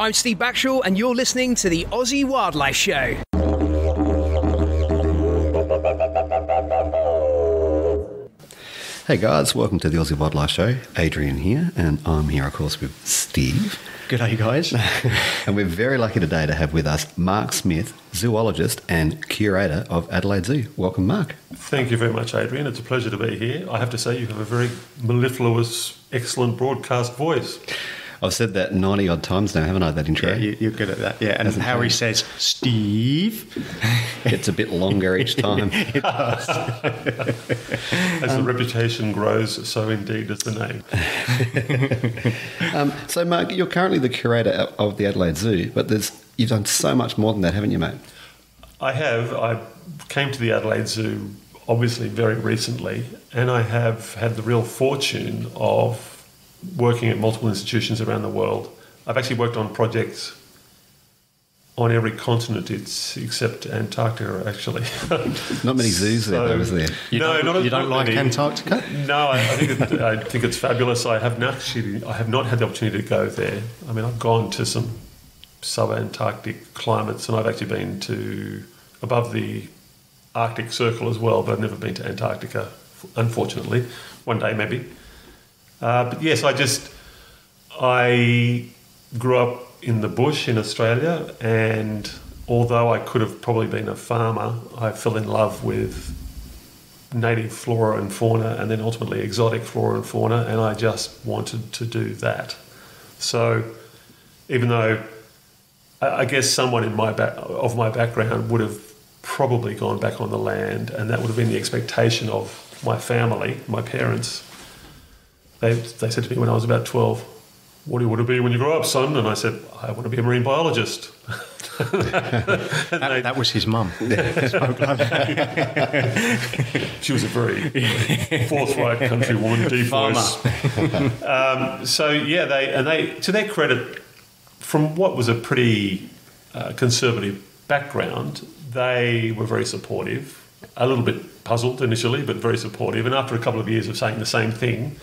I'm Steve Backshall and you're listening to the Aussie Wildlife Show. Hey guys, welcome to the Aussie Wildlife Show. Adrian here, and I'm here, of course, with Steve. G'day, guys. And we're very lucky today to have with us Mark Smith, zoologist and curator of Adelaide Zoo. Welcome, Mark. Thank you very much, Adrian. It's a pleasure to be here. I have to say you have a very mellifluous, excellent broadcast voice. I've said that 90-odd times now, haven't I, that intro? Yeah, you're good at that, yeah. And how he says, Steve. It's a bit longer each time. It does. As the reputation grows, so indeed does the name. So, Mark, you're currently the curator of the Adelaide Zoo, but you've done so much more than that, haven't you, mate? I have. I came to the Adelaide Zoo, obviously, very recently, and I have had the real fortune of working at multiple institutions around the world. I've actually worked on projects on every continent except Antarctica, actually. Not many zoos there, though, is there? You don't like Antarctica? No, I think it's fabulous. I have not had the opportunity to go there. I mean, I've gone to some sub-Antarctic climates, and I've actually been to above the Arctic Circle as well, but I've never been to Antarctica, unfortunately. One day, maybe. But yes, I grew up in the bush in Australia, and although I could have probably been a farmer, I fell in love with native flora and fauna, and then ultimately exotic flora and fauna, and I just wanted to do that. So even though I guess someone of my background would have probably gone back on the land, and that would have been the expectation of my family, my parents. They said to me when I was about 12, "What do you want to be when you grow up, son?" And I said, "I want to be a marine biologist." That was his mum. She was a very forthright country woman, deep voice. So, to their credit, from what was a pretty conservative background, they were very supportive. A little bit puzzled initially, but very supportive. And after a couple of years of saying the same thing,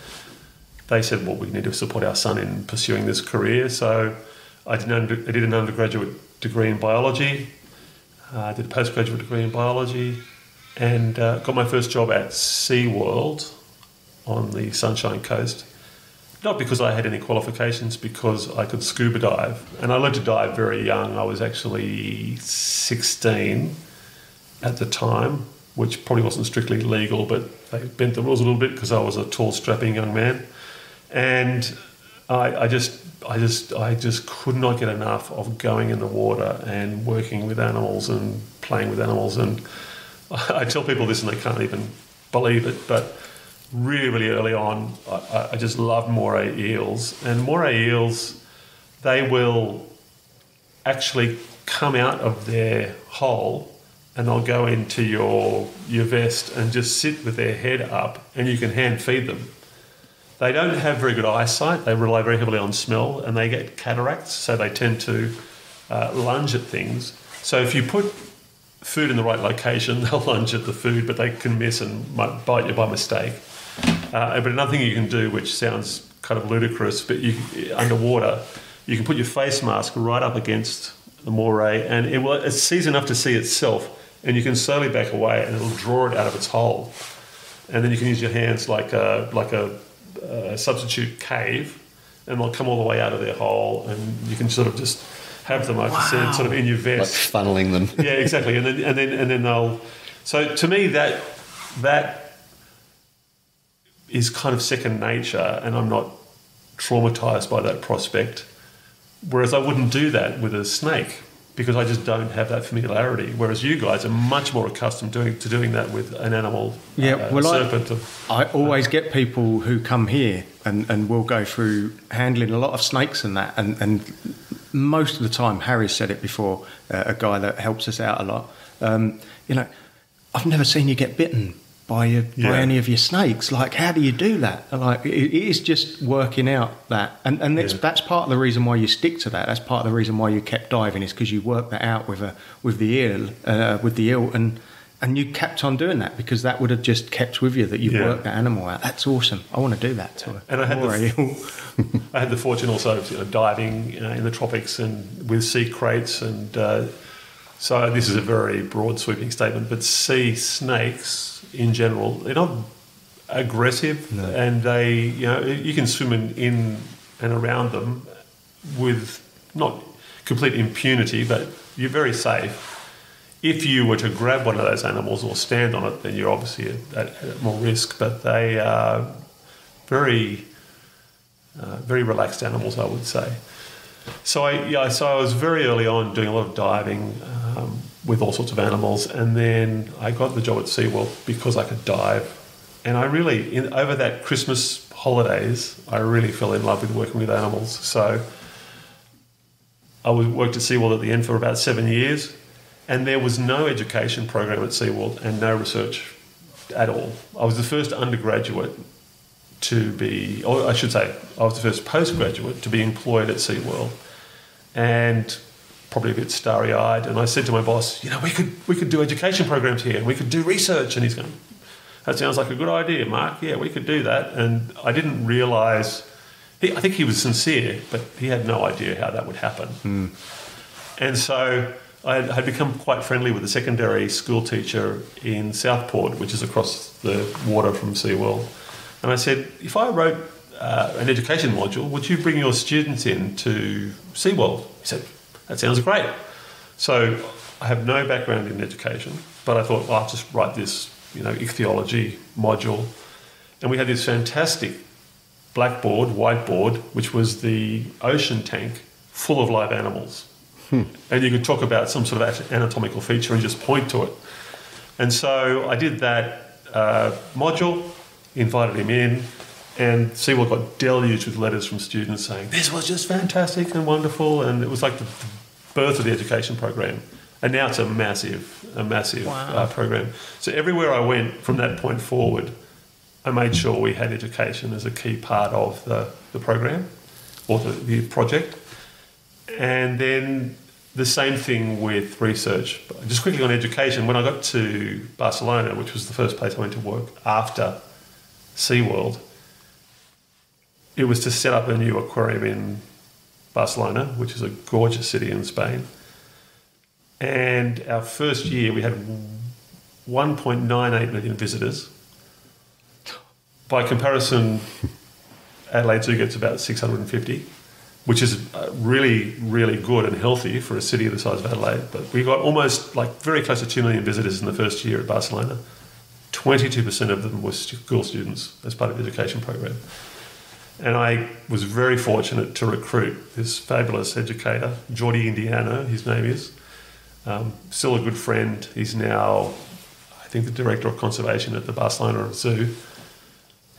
they said, well, we need to support our son in pursuing this career. So I did an undergraduate degree in biology, I did a postgraduate degree in biology, and got my first job at SeaWorld on the Sunshine Coast. Not because I had any qualifications, because I could scuba dive. And I learned to dive very young. I was actually 16 at the time, which probably wasn't strictly legal, but they bent the rules a little bit because I was a tall, strapping young man. And I just could not get enough of going in the water and working with animals and playing with animals. And I tell people this and they can't even believe it, but really, really early on, I just loved moray eels. And moray eels, they will actually come out of their hole and they'll go into your vest and just sit with their head up, and you can hand feed them. They don't have very good eyesight. They rely very heavily on smell, and they get cataracts, so they tend to lunge at things. So if you put food in the right location, they'll lunge at the food, but they can miss and might bite you by mistake. But another thing you can do, which sounds kind of ludicrous, but underwater, you can put your face mask right up against the moray, and it sees enough to see itself. And you can slowly back away, and it'll draw it out of its hole. And then you can use your hands like a substitute cave, and they'll come all the way out of their hole, and you can sort of just have them, like I said, sort of in your vest, like funneling them. Yeah, exactly. And then they'll. So to me, that is kind of second nature, and I'm not traumatized by that prospect. Whereas I wouldn't do that with a snake, because I just don't have that familiarity, whereas you guys are much more accustomed to doing that with an animal, serpent. I always get people who come here and will go through handling a lot of snakes and that, and most of the time, Harry's said it before, a guy that helps us out a lot, I've never seen you get bitten by any of your snakes. Like, how do you do that? Like, it is just working out that, and that's part of the reason why you stick to that. That's part of the reason why you kept diving, is because you worked that out with the eel, and you kept on doing that, because that would have just kept with you, that you worked that animal out. That's awesome. I want to do that to it. And I had the I had the fortune also of diving in the tropics and with sea crates, and so this is a very broad sweeping statement, but sea snakes in general, they're not aggressive, no. And they, you can swim in and around them with not complete impunity, but you're very safe. If you were to grab one of those animals or stand on it, then you're obviously at more risk, but they are very, very relaxed animals, I would say. So I was very early on doing a lot of diving with all sorts of animals, and then I got the job at SeaWorld because I could dive. And I really, over that Christmas holidays, I really fell in love with working with animals. So I worked at SeaWorld at the end for about 7 years, and there was no education program at SeaWorld and no research at all. I was the first undergraduate to be, or I should say, I was the first postgraduate to be employed at SeaWorld, and probably a bit starry-eyed. And I said to my boss, we could do education programs here, and we could do research. And he's going, that sounds like a good idea, Mark. Yeah, we could do that. And I didn't realise, I think he was sincere, but he had no idea how that would happen. Mm. And so I had become quite friendly with a secondary school teacher in Southport, which is across the water from SeaWorld. And I said, if I wrote an education module, would you bring your students in to SeaWorld? He said, that sounds great. So I have no background in education, but I thought, well, I'll just write this, ichthyology module. And we had this fantastic blackboard, whiteboard, which was the ocean tank full of live animals. Hmm. And you could talk about some sort of anatomical feature and just point to it. And so I did that module, invited him in, and SeaWorld got deluged with letters from students saying, this was just fantastic and wonderful, and it was like the birth of the education program. And now it's a massive wow. Program. So everywhere I went from that point forward, I made sure we had education as a key part of the program or the project. And then the same thing with research. Just quickly on education, when I got to Barcelona, which was the first place I went to work after SeaWorld, it was to set up a new aquarium in Barcelona, which is a gorgeous city in Spain. And our first year, we had 1.98 million visitors. By comparison, Adelaide Zoo gets about 650, which is really, really good and healthy for a city the size of Adelaide. But we got almost very close to 2 million visitors in the first year at Barcelona. 22% of them were school students as part of the education program. And I was very fortunate to recruit this fabulous educator, Jordi Indiana, his name is. Still a good friend. He's now, I think, the director of conservation at the Barcelona Zoo.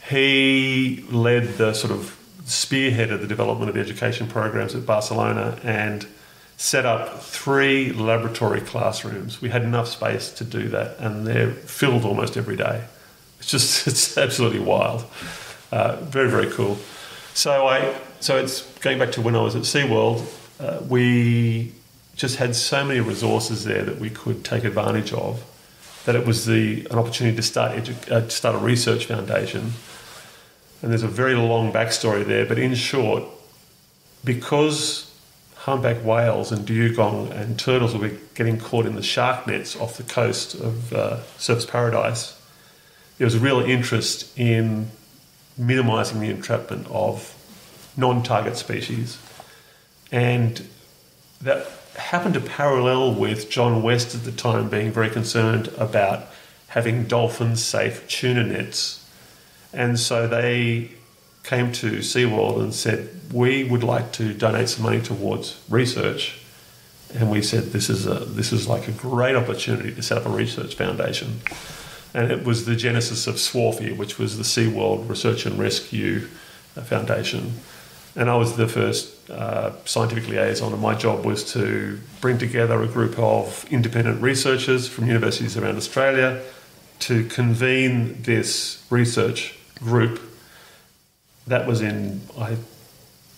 He led the sort of spearheaded the development of education programs at Barcelona and set up 3 laboratory classrooms. We had enough space to do that, and they're filled almost every day. It's absolutely wild. Very, very cool. So it's going back to when I was at SeaWorld, we just had so many resources there that we could take advantage of, that it was an opportunity to start a research foundation. And there's a very long backstory there, but in short, because humpback whales and dugong and turtles were getting caught in the shark nets off the coast of Surfers Paradise, there was a real interest in minimising the entrapment of non-target species. And that happened to parallel with John West at the time being very concerned about having dolphin-safe tuna nets. And so they came to SeaWorld and said, we would like to donate some money towards research. And we said, this is like a great opportunity to set up a research foundation. And it was the genesis of SWARFY, which was the SeaWorld Research and Rescue Foundation. And I was the first scientific liaison, and my job was to bring together a group of independent researchers from universities around Australia to convene this research group. That was in, I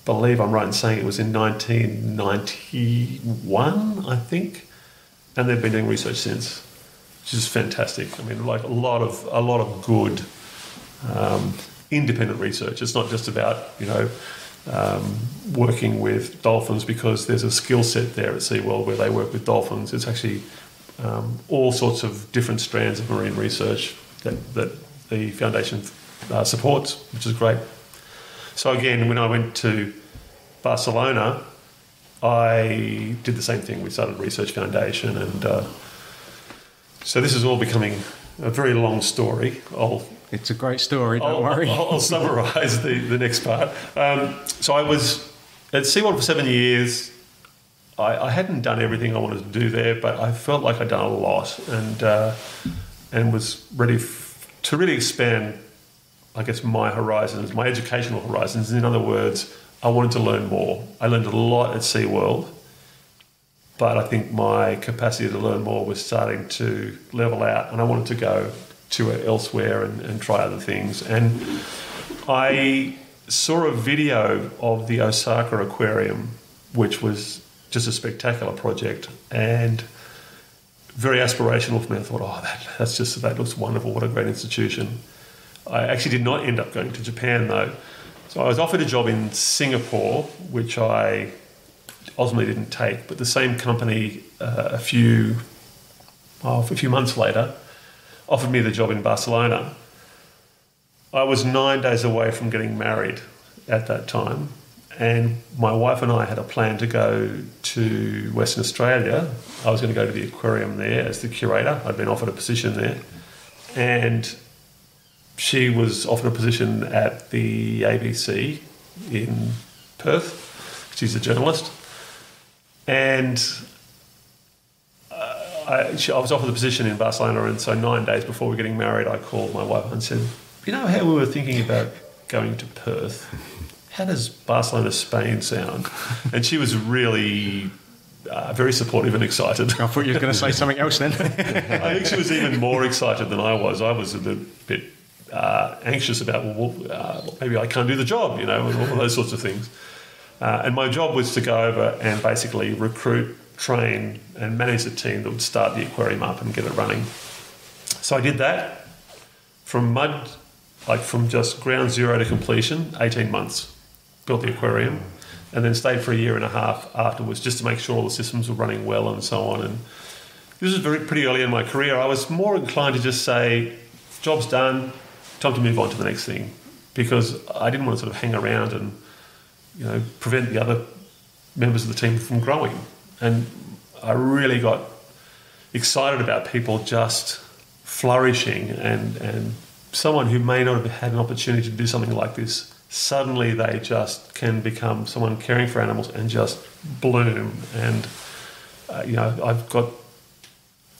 believe I'm right in saying it was in 1991, I think, and they've been doing research since, which is fantastic. I mean, like a lot of good independent research. It's not just about working with dolphins, because there's a skill set there at SeaWorld where they work with dolphins. It's actually all sorts of different strands of marine research that the foundation supports, which is great. So again, when I went to Barcelona, I did the same thing. We started a research foundation, and so this is all becoming a very long story. It's a great story, don't worry. I'll summarise the next part. So I was at SeaWorld for 7 years. I hadn't done everything I wanted to do there, but I felt like I'd done a lot, and was ready to really expand, I guess, my horizons, my educational horizons. In other words, I wanted to learn more. I learned a lot at SeaWorld, but I think my capacity to learn more was starting to level out, and I wanted to go to elsewhere and try other things. And I saw a video of the Osaka Aquarium, which was just a spectacular project and very aspirational for me. I thought, oh, that looks wonderful. What a great institution. I actually did not end up going to Japan, though. So I was offered a job in Singapore, which I ultimately didn't take, but the same company a few months later offered me the job in Barcelona. I was 9 days away from getting married at that time, and my wife and I had a plan to go to Western Australia. I was going to go to the aquarium there as the curator. I'd been offered a position there, and she was offered a position at the ABC in Perth. She's a journalist, and I was offered the position in Barcelona, and so 9 days before we're getting married, I called my wife and said, you know how we were thinking about going to Perth? How does Barcelona, Spain sound? And she was really very supportive and excited. I thought you were going to say something else then. I think she was even more excited than I was. I was a bit anxious about, well, maybe I can't do the job, you know, and all those sorts of things. And my job was to go over and basically recruit, train and manage a team that would start the aquarium up and get it running. So I did that from just ground zero to completion, 18 months, built the aquarium, and then stayed for a year and a half afterwards just to make sure all the systems were running well and so on. And this was pretty early in my career. I was more inclined to just say, job's done, time to move on to the next thing, because I didn't want to sort of hang around and, you know, prevent the other members of the team from growing. And I really got excited about people just flourishing, and someone who may not have had an opportunity to do something like this, suddenly they just can become someone caring for animals and just bloom. And, you know, I've got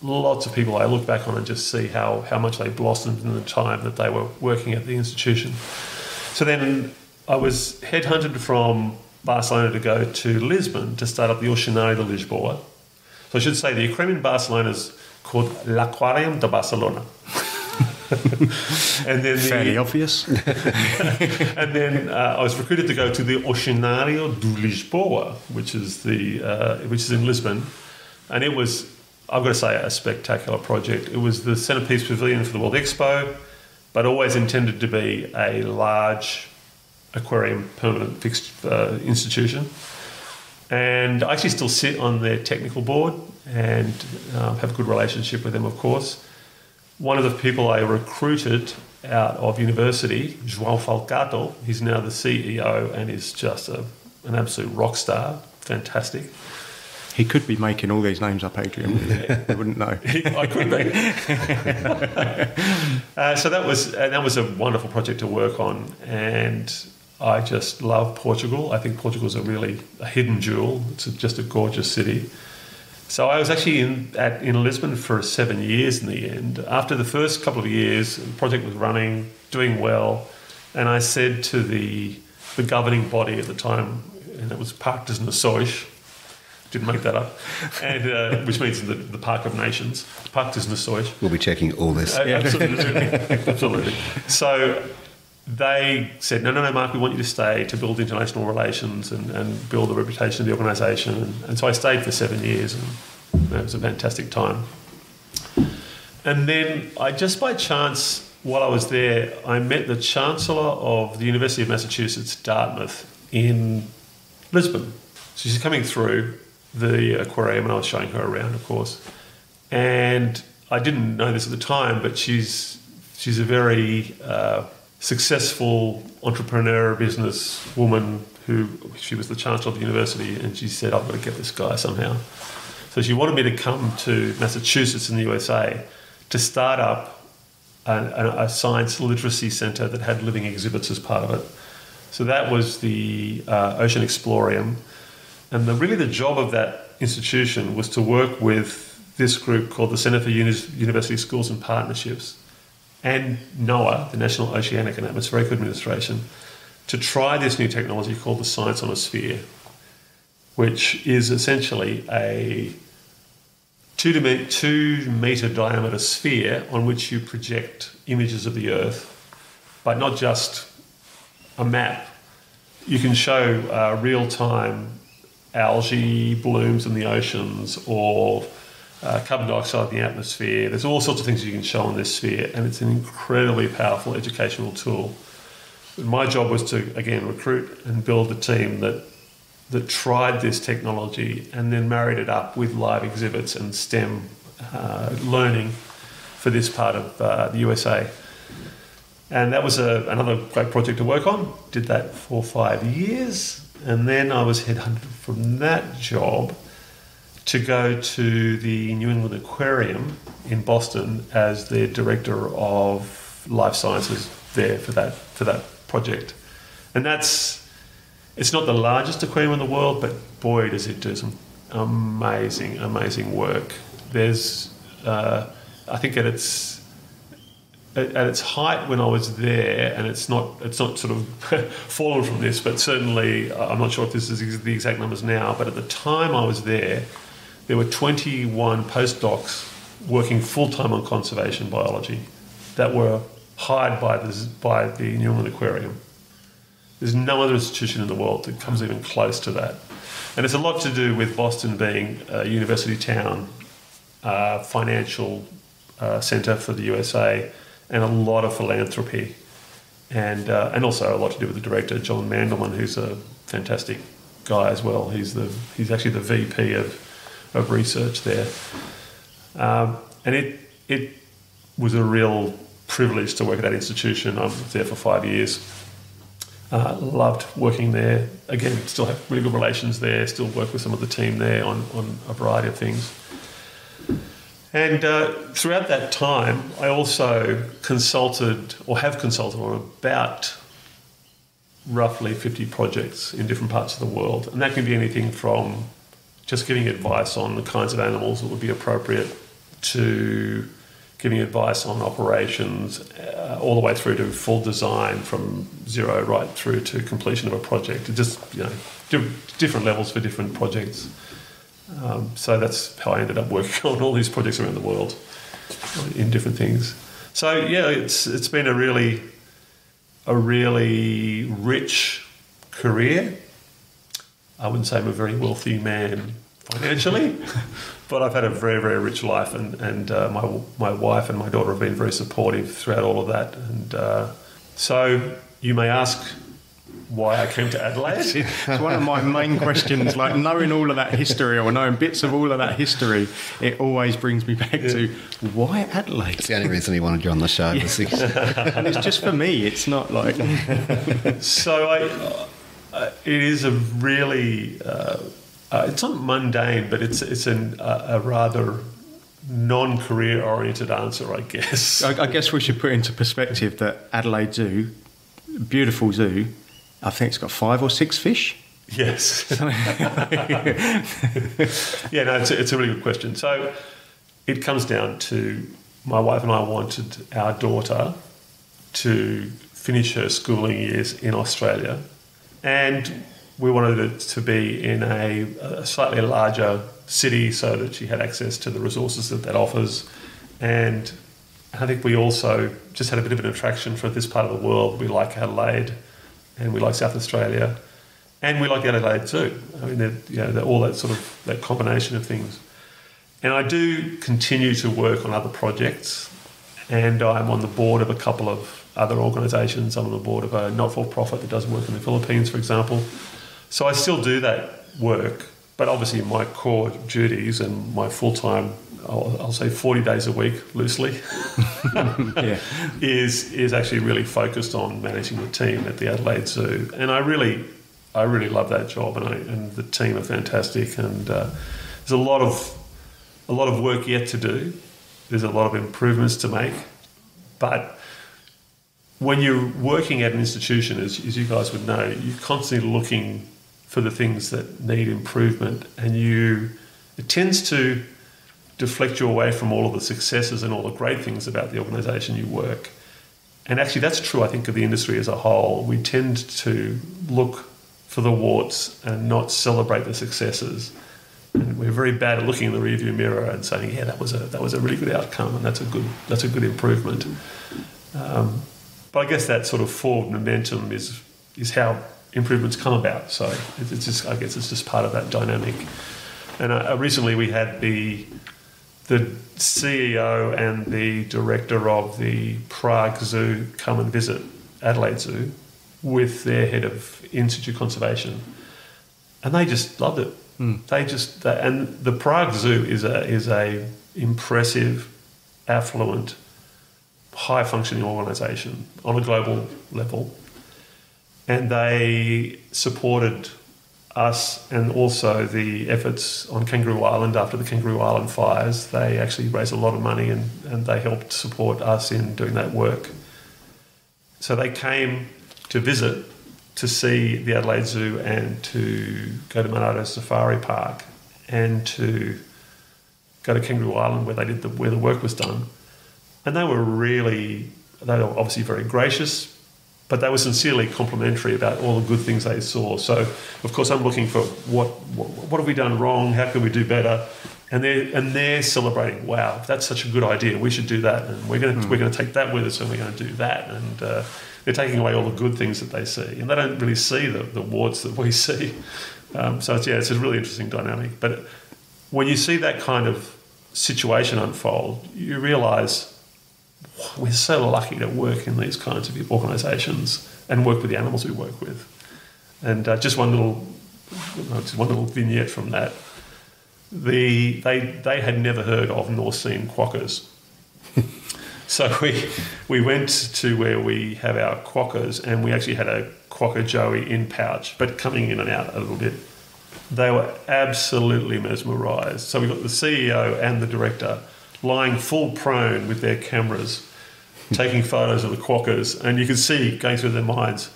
lots of people I look back on and just see how much they blossomed in the time that they were working at the institution. So then I was headhunted from Barcelona to go to Lisbon to start up the Oceanário de Lisboa. So I should say the aquarium in Barcelona is called L'Aquàrium de Barcelona. And then fairly obvious. And then I was recruited to go to the Oceanário de Lisboa, which is in Lisbon, and it was, I've got to say, a spectacular project. It was the centerpiece pavilion for the World Expo, but always intended to be a large aquarium permanent fixed institution, and I actually still sit on their technical board and have a good relationship with them, of course. One of the people I recruited out of university, João Falcato, he's now the CEO and is just an absolute rock star, fantastic. He could be making all these names up, Adrian. I wouldn't know. I could be. So that was a wonderful project to work on, and I just love Portugal. I think Portugal's a hidden jewel. It's just a gorgeous city. So I was actually in Lisbon for 7 years in the end. After the first couple of years, the project was running, doing well, and I said to the governing body at the time, and it was Parque das Nações, didn't make that up, and which means the Park of Nations, Parque das Nações. We'll be checking all this. Absolutely, absolutely. So they said, no, Mark, we want you to stay to build international relations and build the reputation of the organisation. And so I stayed for 7 years, and it was a fantastic time. And then I just by chance, while I was there, I met the Chancellor of the University of Massachusetts Dartmouth, in Lisbon. So she's coming through the aquarium and I was showing her around, of course. And I didn't know this at the time, but she's a very successful entrepreneur, business woman who, she was the chancellor of the university, and she said, I've got to get this guy somehow. So she wanted me to come to Massachusetts in the USA to start up a science literacy centre that had living exhibits as part of it. So that was the Ocean Explorium. And really the job of that institution was to work with this group called the Center for University Schools and Partnerships and NOAA, the National Oceanic and Atmospheric Administration, to try this new technology called the Science on a Sphere, which is essentially a 2-metre diameter sphere on which you project images of the Earth, but not just a map. You can show real-time algae blooms in the oceans or carbon dioxide in the atmosphere. There's all sorts of things you can show on this sphere, and it's an incredibly powerful educational tool. But my job was to, again, recruit and build a team that tried this technology and then married it up with live exhibits and STEM learning for this part of the USA. And that was another great project to work on. Did that for 5 years, and then I was headhunted from that job to go to the New England Aquarium in Boston as the director of life sciences there for that project. And it's not the largest aquarium in the world, but boy, does it do some amazing, amazing work. There's, I think at its height when I was there, and it's not sort of fallen from this, but certainly, I'm not sure if this is the exact numbers now, but at the time I was there, there were 21 postdocs working full-time on conservation biology that were hired by the New England Aquarium. There's no other institution in the world that comes even close to that. And it's a lot to do with Boston being a university town, financial centre for the USA, and a lot of philanthropy. And also a lot to do with the director, John Mandelman, who's a fantastic guy as well. He's actually the VP of research there, and it was a real privilege to work at that institution. I was there for 5 years. Loved working there. Again, still have really good relations there. Still work with some of the team there on a variety of things. And throughout that time, I also have consulted on about roughly 50 projects in different parts of the world, and that can be anything from just giving advice on the kinds of animals that would be appropriate to giving advice on operations, all the way through to full design from zero right through to completion of a project. Just, you know, different levels for different projects. So that's how I ended up working on all these projects around the world in different things. So yeah, it's been a really rich career. I wouldn't say I'm a very wealthy man financially, but I've had a very, very rich life, and my wife and my daughter have been very supportive throughout all of that. And so you may ask why I came to Adelaide. It's one of my main questions. Like, knowing all of that history, or knowing bits of all of that history, it always brings me back to why Adelaide? It's the only reason he wanted you on the show. Yeah. And it's just for me. It's not like... So it is a really... it's not mundane, but it's a rather non-career-oriented answer, I guess. I guess we should put into perspective that Adelaide Zoo, beautiful zoo, I think it's got 5 or 6 fish. Yes. Yeah, no, it's a really good question. So it comes down to my wife and I wanted our daughter to finish her schooling years in Australia, and we wanted it to be in a slightly larger city so that she had access to the resources that offers. And I think we also just had a bit of an attraction for this part of the world. We like Adelaide, and we like South Australia, and we like Adelaide Zoo. I mean, they're all that sort of that combination of things. And I do continue to work on other projects, and I'm on the board of a couple of other organisations. I'm on the board of a not-for-profit that does work in the Philippines, for example. So I still do that work, but obviously my core duties and my full-time, I'll say 40 days a week, loosely, yeah. is actually really focused on managing the team at the Adelaide Zoo. And I really love that job, and the team are fantastic. And there's a lot of work yet to do. There's a lot of improvements to make. But when you're working at an institution, as you guys would know, you're constantly looking for the things that need improvement, and it tends to deflect you away from all of the successes and all the great things about the organisation you work. And actually that's true, I think, of the industry as a whole. We tend to look for the warts and not celebrate the successes. And we're very bad at looking in the rearview mirror and saying, yeah, that was a really good outcome, and that's a good improvement. But I guess that sort of forward momentum is how improvements come about. So it's just, I guess it's just part of that dynamic. And recently we had the CEO and the director of the Prague Zoo come and visit Adelaide Zoo with their head of in-situ conservation, and they just loved it. And the Prague Zoo is a impressive, affluent, high-functioning organisation on a global level, and they supported us and also the efforts on Kangaroo Island after the Kangaroo Island fires. They actually raised a lot of money, and they helped support us in doing that work. So they came to visit, to see the Adelaide Zoo and to go to Monarto Safari Park and to go to Kangaroo Island where the work was done. And they were obviously very gracious, but they were sincerely complimentary about all the good things they saw. So, of course, I'm looking for what have we done wrong? How can we do better? And they're celebrating. Wow, that's such a good idea. We should do that, and we're going to take that with us, and we're going to do that. And they're taking away all the good things that they see, and they don't really see the warts that we see. It's a really interesting dynamic. But when you see that kind of situation unfold, you realise we're so lucky to work in these kinds of organisations and work with the animals we work with. And just one little vignette from that. They had never heard of nor seen quokkas. So we went to where we have our quokkas, and we actually had a quokka joey in pouch, but coming in and out a little bit. They were absolutely mesmerised. So we got the CEO and the director lying full prone with their cameras, taking photos of the quokkas, and you could see going through their minds,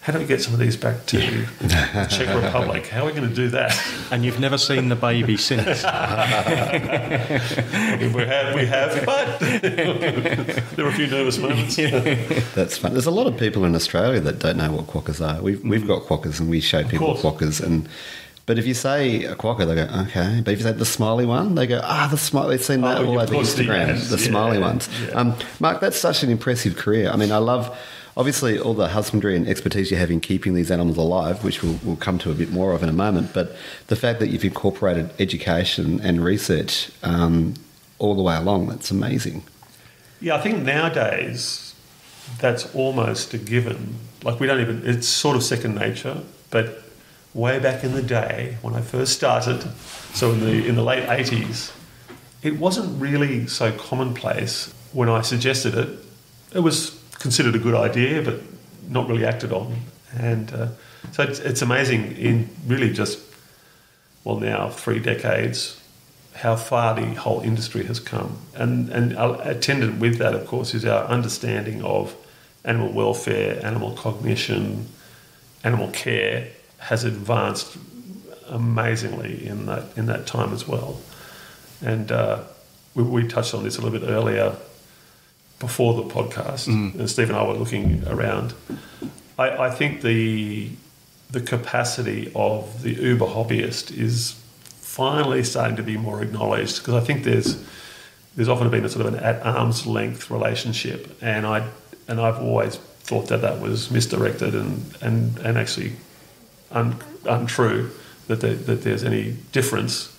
how do we get some of these back to the Czech Republic? How are we going to do that? And you've never seen the baby since. we have, but there were a few nervous moments. That's fun. There's a lot of people in Australia that don't know what quokkas are. We've got quokkas, and we show people quokkas. But if you say a quokka, they go, okay. But if you say the smiley one, they go, the smiley. They've seen that all over Instagram, the smiley ones. Yeah. Mark, that's such an impressive career. I mean, I love... Obviously, all the husbandry and expertise you have in keeping these animals alive, which we'll come to a bit more of in a moment, but the fact that you've incorporated education and research all the way along, that's amazing. Yeah, I think nowadays that's almost a given. Like it's sort of second nature, but way back in the day when I first started, so in the late 80s, it wasn't really so commonplace. When I suggested it, it was considered a good idea, but not really acted on. And so it's amazing in really just, well, now 3 decades, how far the whole industry has come. And attendant with that, of course, is our understanding of animal welfare, animal cognition, animal care has advanced amazingly in that time as well. And we touched on this a little bit earlier before the podcast, and Steve and I were looking around. I think the capacity of the Uber hobbyist is finally starting to be more acknowledged, because I think there's often been a sort of an at arm's length relationship, and I've always thought that was misdirected and actually untrue that there's any difference.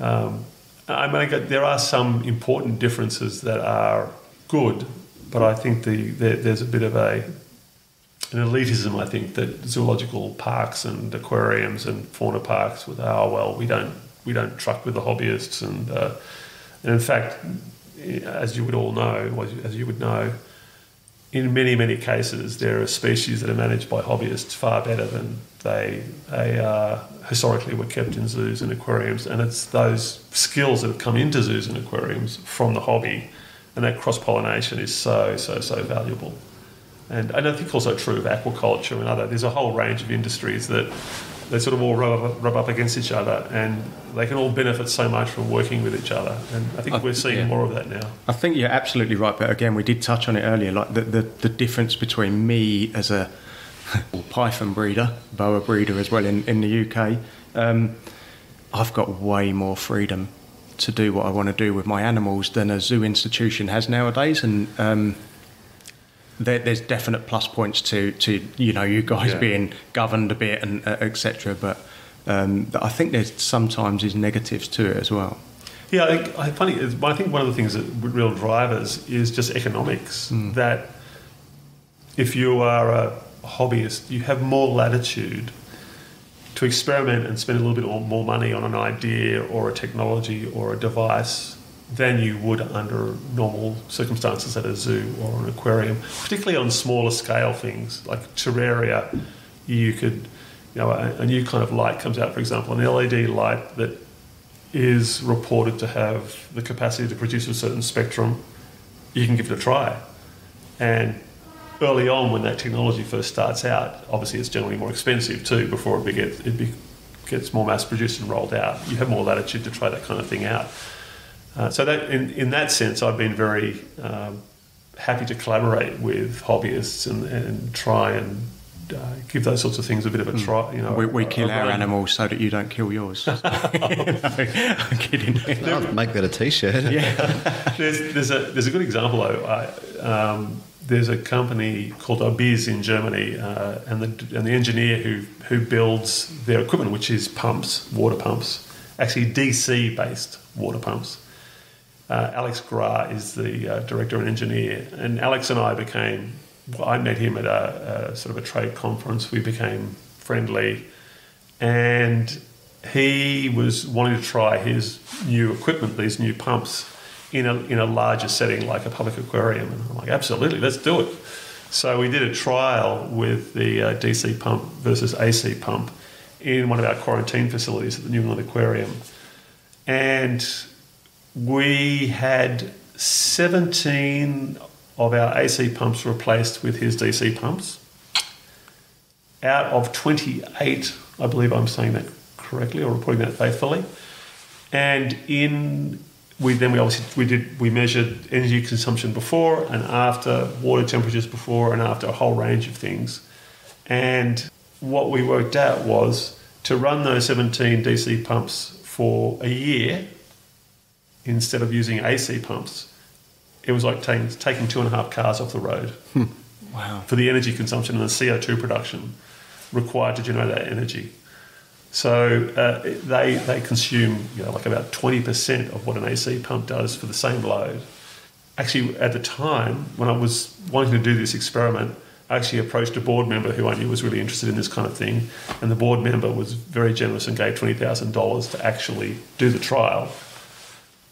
I mean, there are some important differences that are good But I think there's a bit of an elitism, I think, that zoological parks and aquariums and fauna parks with, oh, well, we don't truck with the hobbyists. And in fact, as you would all know, in many cases, there are species that are managed by hobbyists far better than they historically were kept in zoos and aquariums. And it's those skills that have come into zoos and aquariums from the hobby, and that cross-pollination is so valuable. And I think also true of aquaculture and there's a whole range of industries that they sort of all rub up against each other, and they can all benefit so much from working with each other. And I think we're seeing more of that now. I think you're absolutely right, but again, we did touch on it earlier, like the difference between me as a python breeder, boa breeder as well in the UK, I've got way more freedom to do what I want to do with my animals than a zoo institution has nowadays. And there's definite plus points to you guys being governed a bit and etc. But I think there's sometimes is negatives to it as well. Yeah, I think one of the things that real drivers is just economics. That if you are a hobbyist, you have more latitude to experiment and spend a little bit more money on an idea or a technology or a device than you would under normal circumstances at a zoo or an aquarium, particularly on smaller scale things like terraria. You could, a new kind of light comes out, for example, an LED light that is reported to have the capacity to produce a certain spectrum. You can give it a try. And early on, when that technology first starts out, obviously it's generally more expensive too before it gets more mass produced and rolled out. You have more latitude to try that kind of thing out. So that in that sense, I've been very happy to collaborate with hobbyists and try and give those sorts of things a bit of a try. We kill our animals so that you don't kill yours. No, I'm kidding. I'll make that a T-shirt. Yeah, there's a good example though. There's a company called Abyss in Germany, and the engineer who builds their equipment, which is pumps, water pumps, actually DC based water pumps. Alex Gra is the director and engineer, and Alex and I I met him at a sort of a trade conference. We became friendly, and he was wanting to try his new equipment, these new pumps, in a larger setting like a public aquarium. And I'm like, absolutely, let's do it. So we did a trial with the DC pump versus AC pump in one of our quarantine facilities at the New England Aquarium. And we had 17 of our AC pumps replaced with his DC pumps. Out of 28, I believe I'm saying that correctly or reporting that faithfully. And we measured energy consumption before and after, water temperatures before and after, a whole range of things. And what we worked out was to run those 17 DC pumps for a year instead of using AC pumps, it was like taking 2.5 cars off the road. Wow. For the energy consumption and the CO2 production required to generate that energy. So they consume like about 20% of what an AC pump does for the same load. Actually, at the time when I was wanting to do this experiment, I actually approached a board member who I knew was really interested in this kind of thing, and the board member was very generous and gave $20,000 to actually do the trial.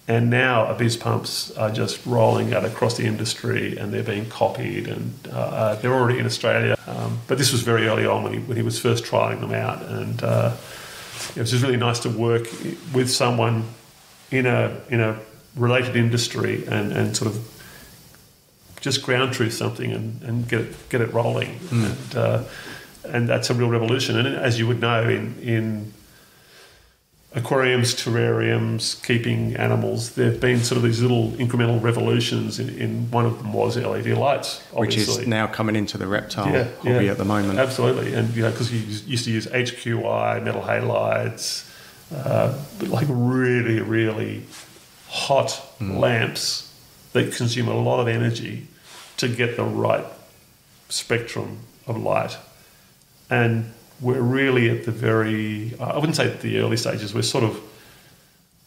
And now Abyss pumps are just rolling out across the industry, and they're being copied, and they're already in Australia. But this was very early on when he was first trialling them out, and it was just really nice to work with someone in a related industry and sort of just ground truth something and get it rolling. And that's a real revolution. And as you would know, in aquariums, terrariums, keeping animals, there have been sort of these little incremental revolutions. In one of them was LED lights, obviously. Which is now coming into the reptile hobby at the moment. Absolutely, and because you used to use HQI, metal halides, like really, really hot lamps that consume a lot of energy to get the right spectrum of light. And we're really at the very, I wouldn't say at the early stages, we're sort of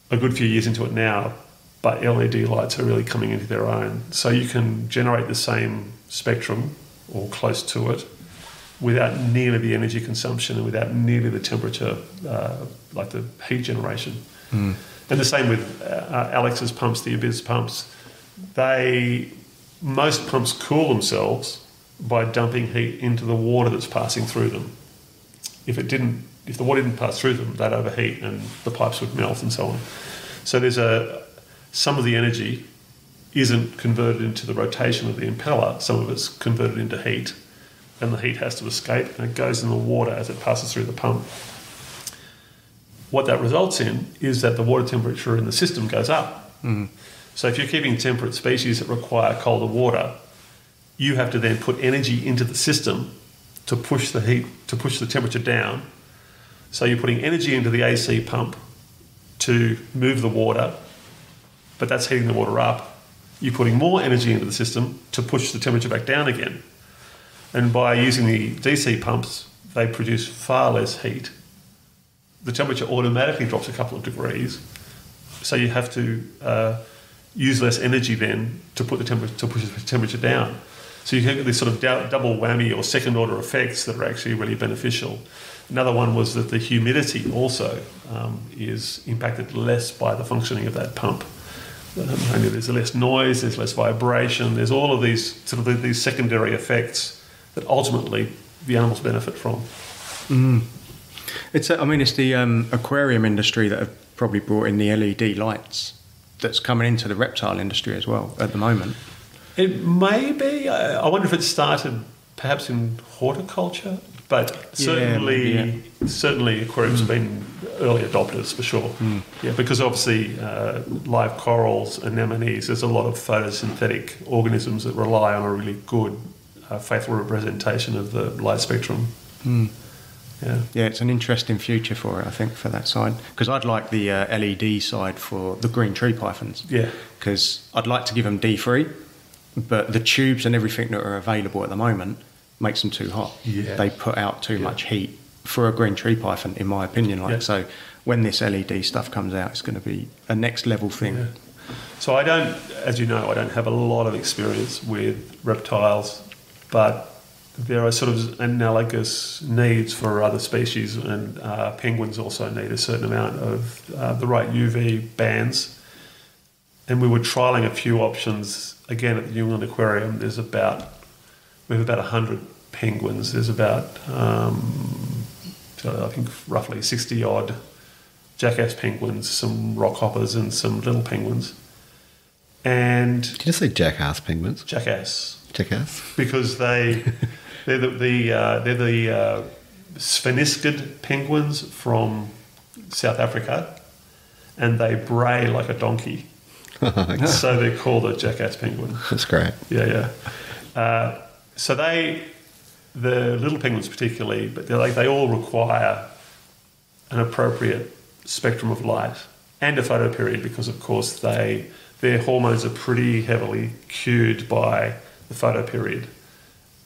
a good few years into it now, but LED lights are really coming into their own. So you can generate the same spectrum or close to it without nearly the energy consumption and without nearly the temperature, like the heat generation. Mm. And the same with Alex's pumps, the Abyss pumps. Most pumps cool themselves by dumping heat into the water that's passing through them. If the water didn't pass through them, they'd overheat and the pipes would melt and so on. So some of the energy isn't converted into the rotation of the impeller, some of it's converted into heat, and the heat has to escape and it goes in the water as it passes through the pump. What that results in is that the water temperature in the system goes up. Mm-hmm. So if you're keeping temperate species that require colder water, you have to then put energy into the system to push the heat, to push the temperature down. So you're putting energy into the AC pump to move the water, but that's heating the water up. You're putting more energy into the system to push the temperature back down again. And by using the DC pumps, they produce far less heat. The temperature automatically drops a couple of degrees, so you have to use less energy then to put the push the temperature down. So you get this sort of double whammy or second-order effects that are actually really beneficial. Another one was that the humidity also is impacted less by the functioning of that pump. There's less noise, there's less vibration, there's all of these sort of these secondary effects that ultimately the animals benefit from. Mm. It's the aquarium industry that have probably brought in the LED lights that's coming into the reptile industry as well at the moment. It may be. I wonder if it started perhaps in horticulture, but certainly aquariums have been early adopters for sure. Mm. Yeah, because obviously live corals, anemones, there's a lot of photosynthetic organisms that rely on a really good, faithful representation of the light spectrum. Mm. Yeah, it's an interesting future for it, I think, for that side. Because I'd like the LED side for the green tree pythons. Yeah. Because I'd like to give them D3, but the tubes and everything that are available at the moment makes them too hot. Yeah. They put out too much heat for a green tree python, in my opinion. So when this LED stuff comes out, it's going to be a next level thing. Yeah. So as you know, I don't have a lot of experience with reptiles, but there are sort of analogous needs for other species, and penguins also need a certain amount of the right UV bands. And we were trialling a few options again at the New England Aquarium. We have about 100 penguins. There's about I think roughly 60 odd jackass penguins, some rock hoppers, and some little penguins. And did you say jackass penguins? Jackass, because they're the spheniscid penguins from South Africa, and they bray like a donkey. So they're called a jackass penguin. That's great. Yeah. So the little penguins particularly, but they all require an appropriate spectrum of light and a photoperiod, because of course their hormones are pretty heavily cued by the photoperiod.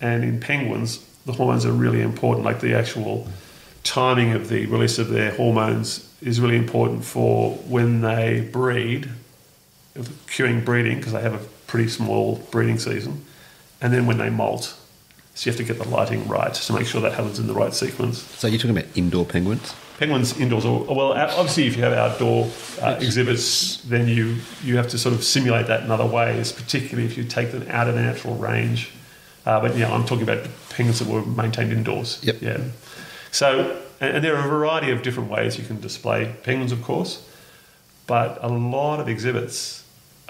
And in penguins, the hormones are really important. Like the actual timing of the release of their hormones is really important for when they breed, cueing breeding, because they have a pretty small breeding season, and then when they molt. So you have to get the lighting right to make sure that happens in the right sequence. So you're talking about indoor penguins? Penguins indoors. Well, obviously if you have outdoor exhibits, then you have to sort of simulate that in other ways, particularly if you take them out of the natural range. But yeah, I'm talking about penguins that were maintained indoors. Yep. Yeah. So, and there are a variety of different ways you can display penguins, of course, but a lot of exhibits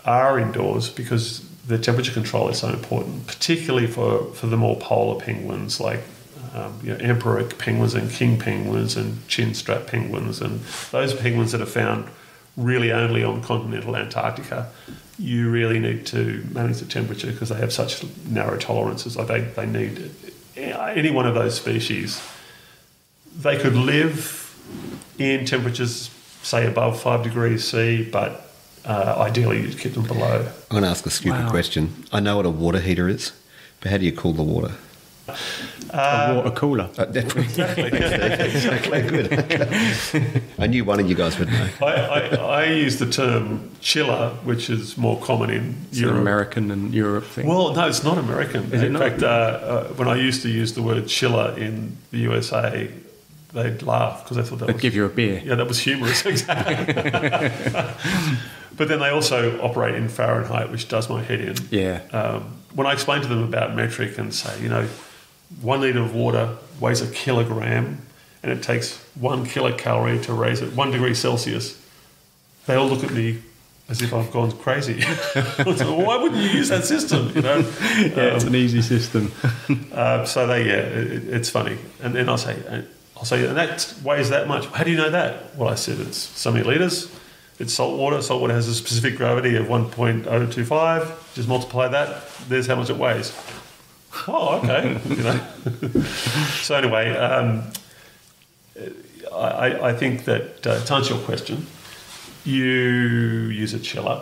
are indoors because the temperature control is so important, particularly for the more polar penguins like emperor penguins and king penguins and chin strap penguins, and those penguins that are found really only on continental Antarctica. You really need to manage the temperature because they have such narrow tolerances. Like they need any one of those species. They could live in temperatures, say, above 5 degrees C, but ideally you'd keep them below. I'm going to ask a stupid question. I know what a water heater is, but how do you cool the water? A water cooler. Exactly. Exactly. Good. I knew one of you guys would know. I use the term chiller, which is more common in Europe. An American and Europe thing. Well, no, it's not American. In fact, when I used to use the word chiller in the USA, they'd laugh because they thought they'd give you a beer. Yeah, that was humorous. Exactly. But then they also operate in Fahrenheit, which does my head in. Yeah. When I explain to them about metric and say, you know, 1 litre of water weighs a kilogram and it takes 1 kilocalorie to raise it 1 degree Celsius, they all look at me as if I've gone crazy. So why wouldn't you use that system? You know, it's an easy system. So they, it's funny. And then I'll say, and that weighs that much. How do you know that? Well, I said it's so many litres. It's salt water. Salt water has a specific gravity of 1.025. Just multiply that. There's how much it weighs. Oh, okay. You know. So anyway, I think that to answer your question, you use a chiller,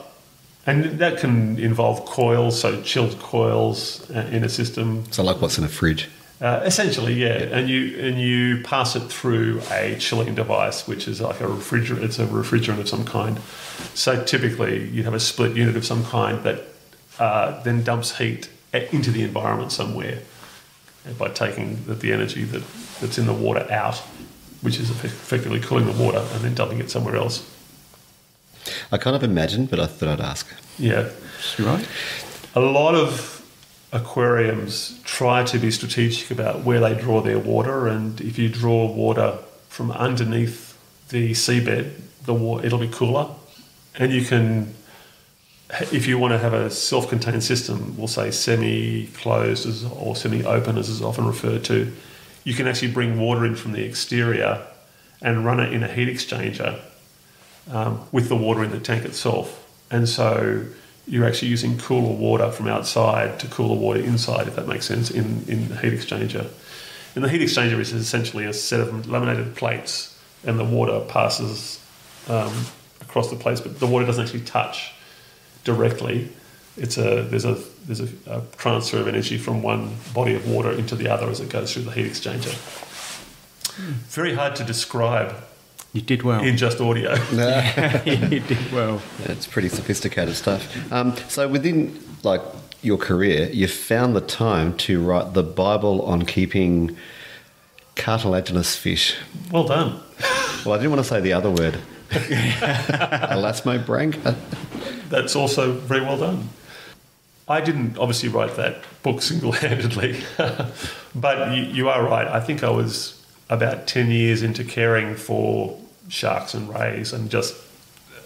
and that can involve coils, so chilled coils in a system. So like what's in a fridge. Essentially, yeah, and you pass it through a chilling device, which is like a refrigerant. It's a refrigerant of some kind. So typically, you have a split unit of some kind that then dumps heat into the environment somewhere, and by taking the energy that's in the water out, which is effectively cooling the water and then dumping it somewhere else. I kind of imagined, but I thought I'd ask. Yeah, you're right. A lot of aquariums try to be strategic about where they draw their water, and if you draw water from underneath the seabed, it'll be cooler. And you can, if you want to have a self-contained system, we'll say semi-closed or semi-open, as is often referred to, you can actually bring water in from the exterior and run it in a heat exchanger with the water in the tank itself. And so you're actually using cooler water from outside to cooler water inside, if that makes sense, in the heat exchanger. And the heat exchanger is essentially a set of laminated plates, and the water passes across the plates, but the water doesn't actually touch directly. There's a transfer of energy from one body of water into the other as it goes through the heat exchanger. Very hard to describe. You did well. In just audio. No. You did well. That's pretty sophisticated stuff. So within, like, your career, you found the time to write the Bible on keeping cartilaginous fish. Well done. Well, I didn't want to say the other word. Elasmobranca. That's also very well done. I didn't obviously write that book single-handedly, but you are right. I think I was about 10 years into caring for sharks and rays, and just,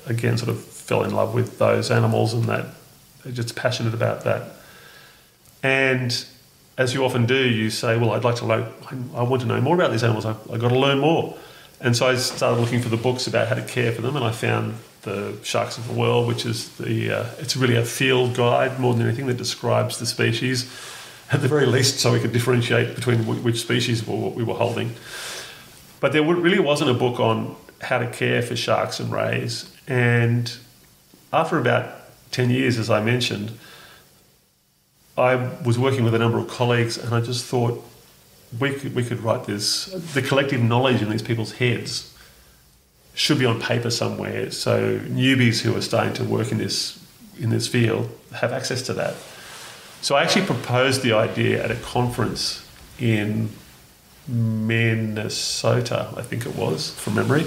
again, sort of fell in love with those animals and that, just passionate about that. And as you often do, you say, well, I'd like to know, I want to know more about these animals. I've got to learn more. And so I started looking for the books about how to care for them, and I found The Sharks of the World, which is it's really a field guide more than anything that describes the species, at the very least, so we could differentiate between which species we were holding. But there really wasn't a book on how to care for sharks and rays. And after about 10 years, as I mentioned, I was working with a number of colleagues, and I just thought we could write this. The collective knowledge in these people's heads should be on paper somewhere, so newbies who are starting to work in this field have access to that. So I actually proposed the idea at a conference in Minnesota, I think it was, from memory.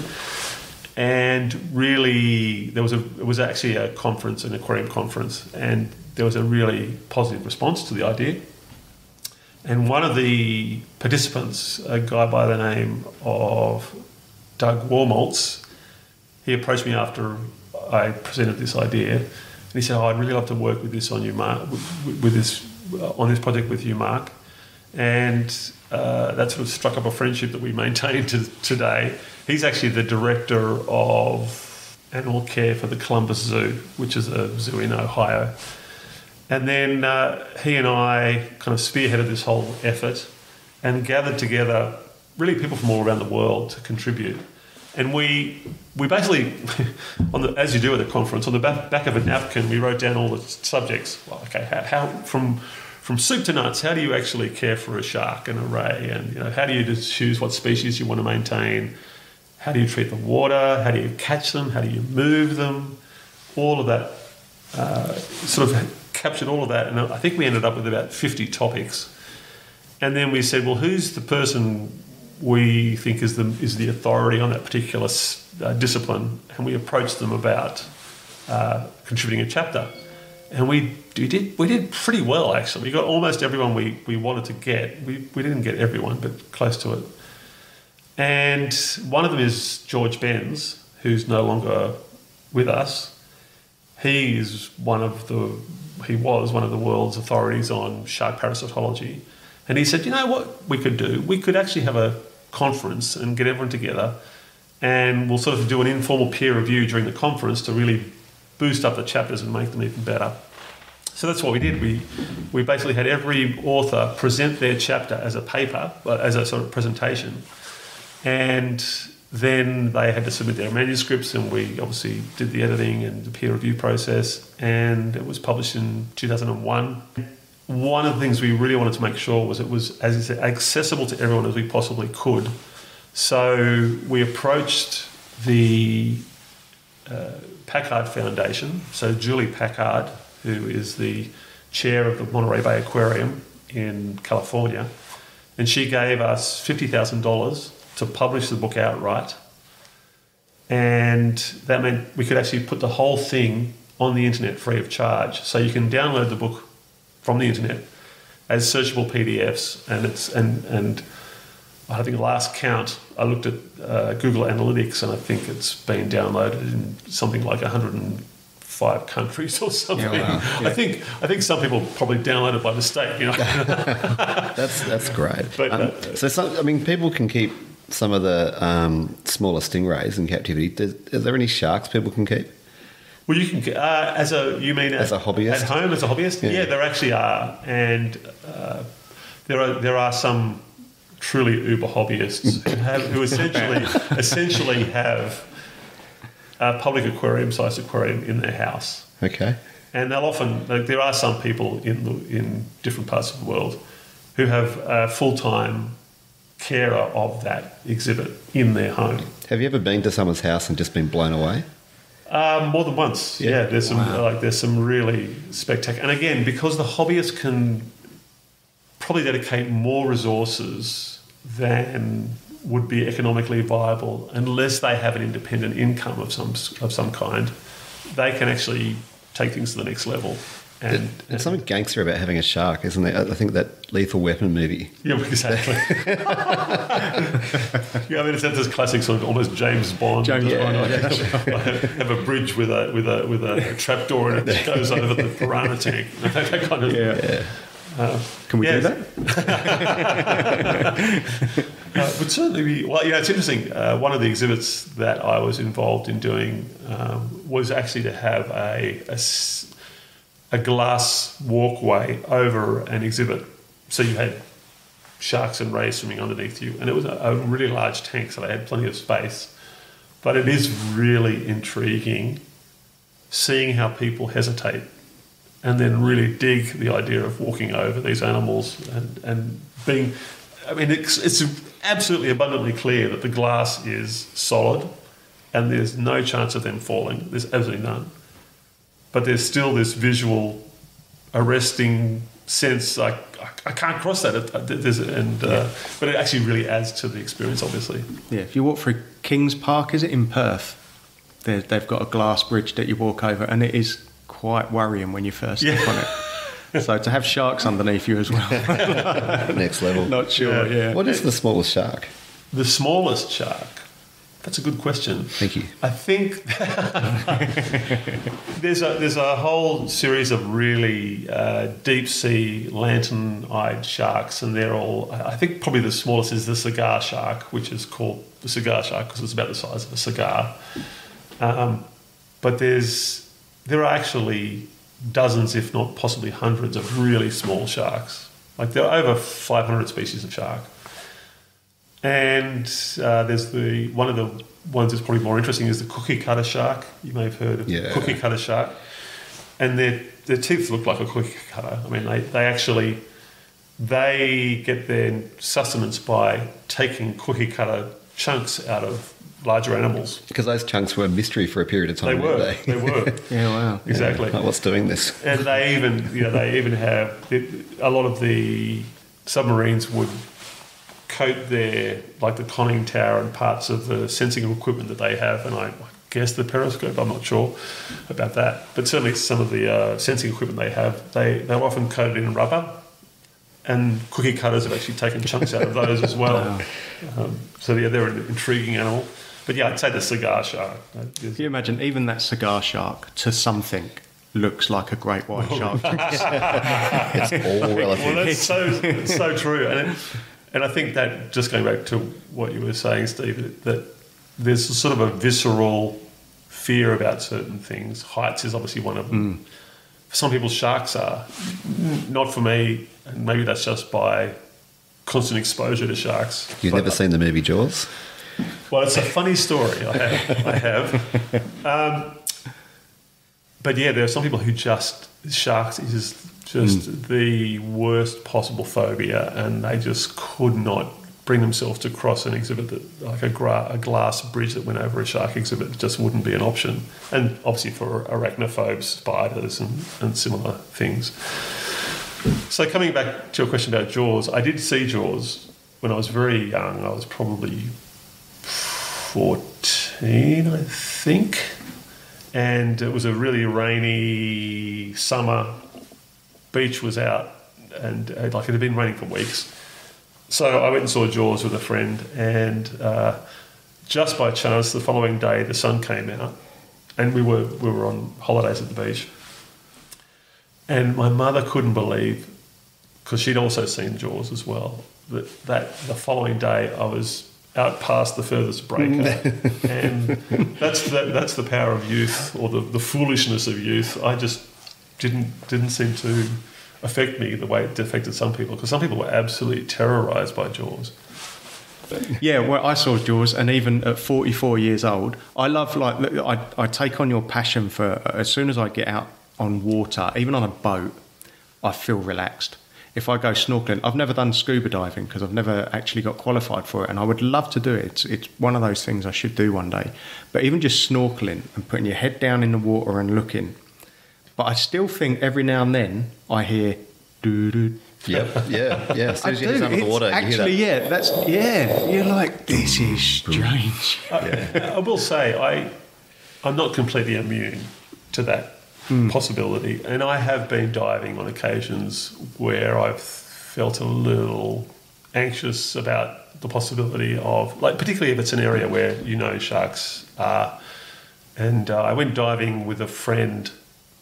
And really, it was actually a conference, an aquarium conference, and there was a really positive response to the idea. And one of the participants, a guy by the name of Doug Warmoltz, he approached me after I presented this idea. And he said, "Oh, I'd really love to work with this on you, Mark. On this project with you, Mark." And that sort of struck up a friendship that we maintain today. He's actually the director of animal care for the Columbus Zoo, which is a zoo in Ohio. And then he and I kind of spearheaded this whole effort and gathered together really people from all around the world to contribute. And we basically, as you do at a conference, on the back of a napkin, we wrote down all the subjects. Well, okay, how, from from soup to nuts, how do you actually care for a shark and a ray? And you know, how do you choose what species you want to maintain? How do you treat the water? How do you catch them? How do you move them? All of that sort of captured all of that. And I think we ended up with about 50 topics. And then we said, well, who's the person we think is the authority on that particular discipline? And we approached them about contributing a chapter. And we did pretty well, actually. We got almost everyone we wanted to get. We didn't get everyone, but close to it. And one of them is George Benz, who's no longer with us. He was one of the world's authorities on shark parasitology. And he said, you know what we could do? We could actually have a conference and get everyone together, and we'll sort of do an informal peer review during the conference to really boost up the chapters and make them even better. So that's what we did. We basically had every author present their chapter as a paper, as a sort of presentation, and then they had to submit their manuscripts, and we obviously did the editing and the peer review process, and it was published in 2001. One of the things we really wanted to make sure was it was as accessible to everyone as we possibly could. So we approached the Packard Foundation. So Julie Packard, who is the chair of the Monterey Bay Aquarium in California, and she gave us $50,000 to publish the book outright. And that meant we could actually put the whole thing on the internet free of charge. So you can download the book from the internet as searchable PDFs, and I think last count, I looked at Google Analytics, and I think it's been downloaded in something like 105 countries or something. Yeah, wow. Yeah. I think some people probably download it by mistake. You know, that's great. But, people can keep some of the smaller stingrays in captivity. Is there any sharks people can keep? Well, you can as a hobbyist at home as a hobbyist. Yeah, there actually are, and there are some truly uber hobbyists who essentially have a public aquarium-sized aquarium in their house. Okay. And they'll often, like, there are some people in different parts of the world who have a full-time carer of that exhibit in their home. Have you ever been to someone's house and just been blown away? More than once. Yeah. There's some really spectacular. And again, because the hobbyists can probably dedicate more resources than would be economically viable unless they have an independent income of some kind, they can actually take things to the next level. And there's something gangster about having a shark, isn't there? I think that Lethal Weapon movie. Yeah, exactly. Yeah, I mean, it's that classic sort of almost James Bond. Have a bridge with a trapdoor and it goes over the piranha tank. That kind of. Yeah. Can we do that? But certainly, it's interesting. One of the exhibits that I was involved in doing was actually to have a glass walkway over an exhibit. So you had sharks and rays swimming underneath you, and it was a really large tank, so they had plenty of space. But it is really intriguing seeing how people hesitate and then really dig the idea of walking over these animals and being... I mean, it's absolutely abundantly clear that the glass is solid and there's no chance of them falling. There's absolutely none. But there's still this visual arresting sense, like, I can't cross that. But it actually really adds to the experience, obviously. Yeah, if you walk through Kings Park, is it, in Perth? They've got a glass bridge that you walk over, and it is... quite worrying when you first step on it. So to have sharks underneath you as well. Next level. Not sure, yeah. What is the smallest shark? The smallest shark? That's a good question. Thank you. I think there's a whole series of really deep-sea lantern-eyed sharks, and they're all... I think probably the smallest is the cigar shark, which is called the cigar shark because it's about the size of a cigar. But there are actually dozens, if not possibly hundreds, of really small sharks. Like, there are over 500 species of shark. And there's one of the ones that's probably more interesting is the cookie cutter shark. You may have heard of cookie cutter shark. and their teeth look like a cookie cutter. I mean, they get their sustenance by taking cookie cutter chunks out of larger animals. Because those chunks were a mystery for a period of time. They were. Yeah, wow. Exactly. Yeah. Oh, what's doing this? And they even, have a lot of the submarines would coat their, like the conning tower and parts of the sensing equipment that they have, and I guess the periscope, I'm not sure about that, but certainly some of the sensing equipment they have, they're often coated in rubber, and cookie cutters have actually taken chunks out of those as well. Wow. So yeah, they're an intriguing animal. But yeah, I'd say the cigar shark. Can you imagine, even that cigar shark to something looks like a great white shark. It's all relative. Well, that's so true. And I think that, just going back to what you were saying, Steve, that there's sort of a visceral fear about certain things. Heights is obviously one of them. For some people, sharks are. Not for me, and maybe that's just by constant exposure to sharks. You've never seen the movie Jaws? Well, it's a funny story. I have. But yeah, there are some people who just, sharks is just the worst possible phobia, and they just could not bring themselves to cross an exhibit that, like a glass bridge that went over a shark exhibit, just wouldn't be an option. And obviously for arachnophobes, spiders and similar things. So coming back to your question about Jaws, I did see Jaws when I was very young. I was probably 14, I think. And it was a really rainy summer. Beach was out, and it had been raining for weeks. So I went and saw Jaws with a friend, and just by chance, the following day, the sun came out, and we were on holidays at the beach. And my mother couldn't believe, because she'd also seen Jaws as well, that the following day I was out past the furthest breaker. And that's the power of youth, or the foolishness of youth. I just didn't seem to affect me the way it affected some people, because some people were absolutely terrorised by Jaws. Yeah, well, I saw Jaws, and even at 44 years old, I love, I take on your passion for, as soon as I get out on water, even on a boat, I feel relaxed. If I go snorkeling, I've never done scuba diving because I've never actually got qualified for it, and I would love to do it. It's one of those things I should do one day. But even just snorkeling and putting your head down in the water and looking, but I still think every now and then I hear doo-doo. Yep, yeah. As soon as you get under the water, actually, you hear that. You're like, this is strange. I will say, I'm not completely immune to that possibility. And I have been diving on occasions where I've felt a little anxious about the possibility of, particularly if it's an area where sharks are. And I went diving with a friend,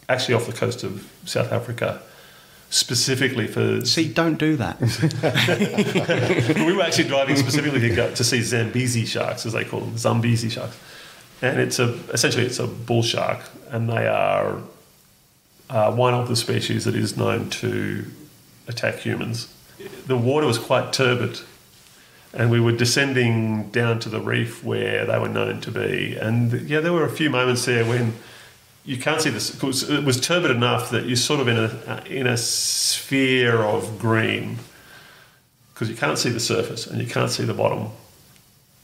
actually off the coast of South Africa, specifically for... See, don't do that. We were actually diving specifically to see Zambezi sharks, as they call them, Zambezi sharks. And essentially it's a bull shark, and they are one of the species that is known to attack humans. The water was quite turbid, and we were descending down to the reef where they were known to be. And, yeah, there were a few moments there when... You can't see this, because it was turbid enough that you're sort of in a sphere of green, because you can't see the surface and you can't see the bottom.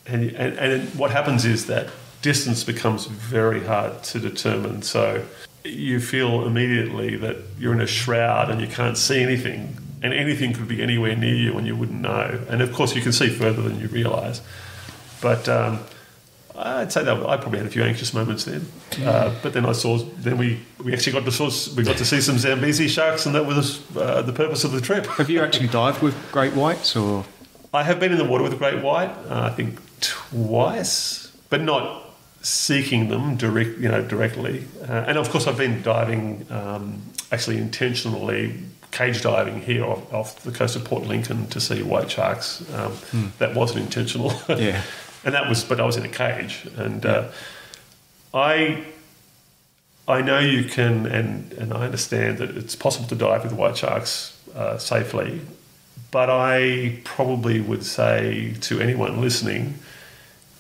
And what happens is that distance becomes very hard to determine. So you feel immediately that you're in a shroud and you can't see anything, and anything could be anywhere near you and you wouldn't know. And, of course, you can see further than you realise. But... I'd say that I probably had a few anxious moments then, but then I saw. Then we actually got to see some Zambezi sharks, and that was the purpose of the trip. Have you actually dived with great whites, or? I have been in the water with a great white, I think twice, but not seeking them directly. And of course, I've been diving actually intentionally cage diving here off the coast of Port Lincoln to see white sharks. That wasn't intentional. Yeah. And that was, but I was in a cage, and I know you can, and I understand that it's possible to dive with white sharks safely, but I probably would say to anyone listening,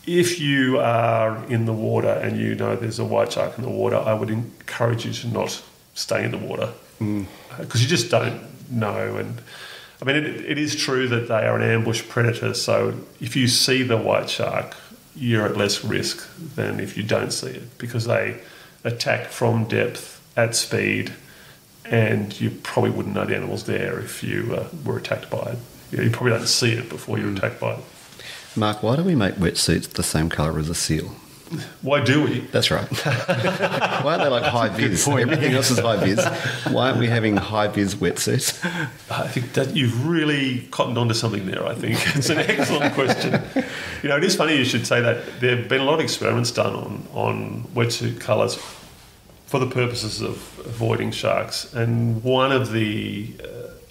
if you are in the water and there's a white shark in the water, I would encourage you to not stay in the water, because you just don't know. And I mean, it is true that they are an ambush predator, so if you see the white shark, you're at less risk than if you don't see it, because they attack from depth at speed, and you probably wouldn't know the animal's there if you were attacked by it. You probably don't see it before you're attacked by it. Mark, why do we make wetsuits the same colour as a seal? Why do we? That's right. Why aren't they like high-vis? Everything else is high-vis. Why aren't we having high-vis wetsuits? I think that you've really cottoned on to something there, I think. It's an excellent question. You know, it is funny you should say that. There have been a lot of experiments done on wetsuit colours for the purposes of avoiding sharks. And one of the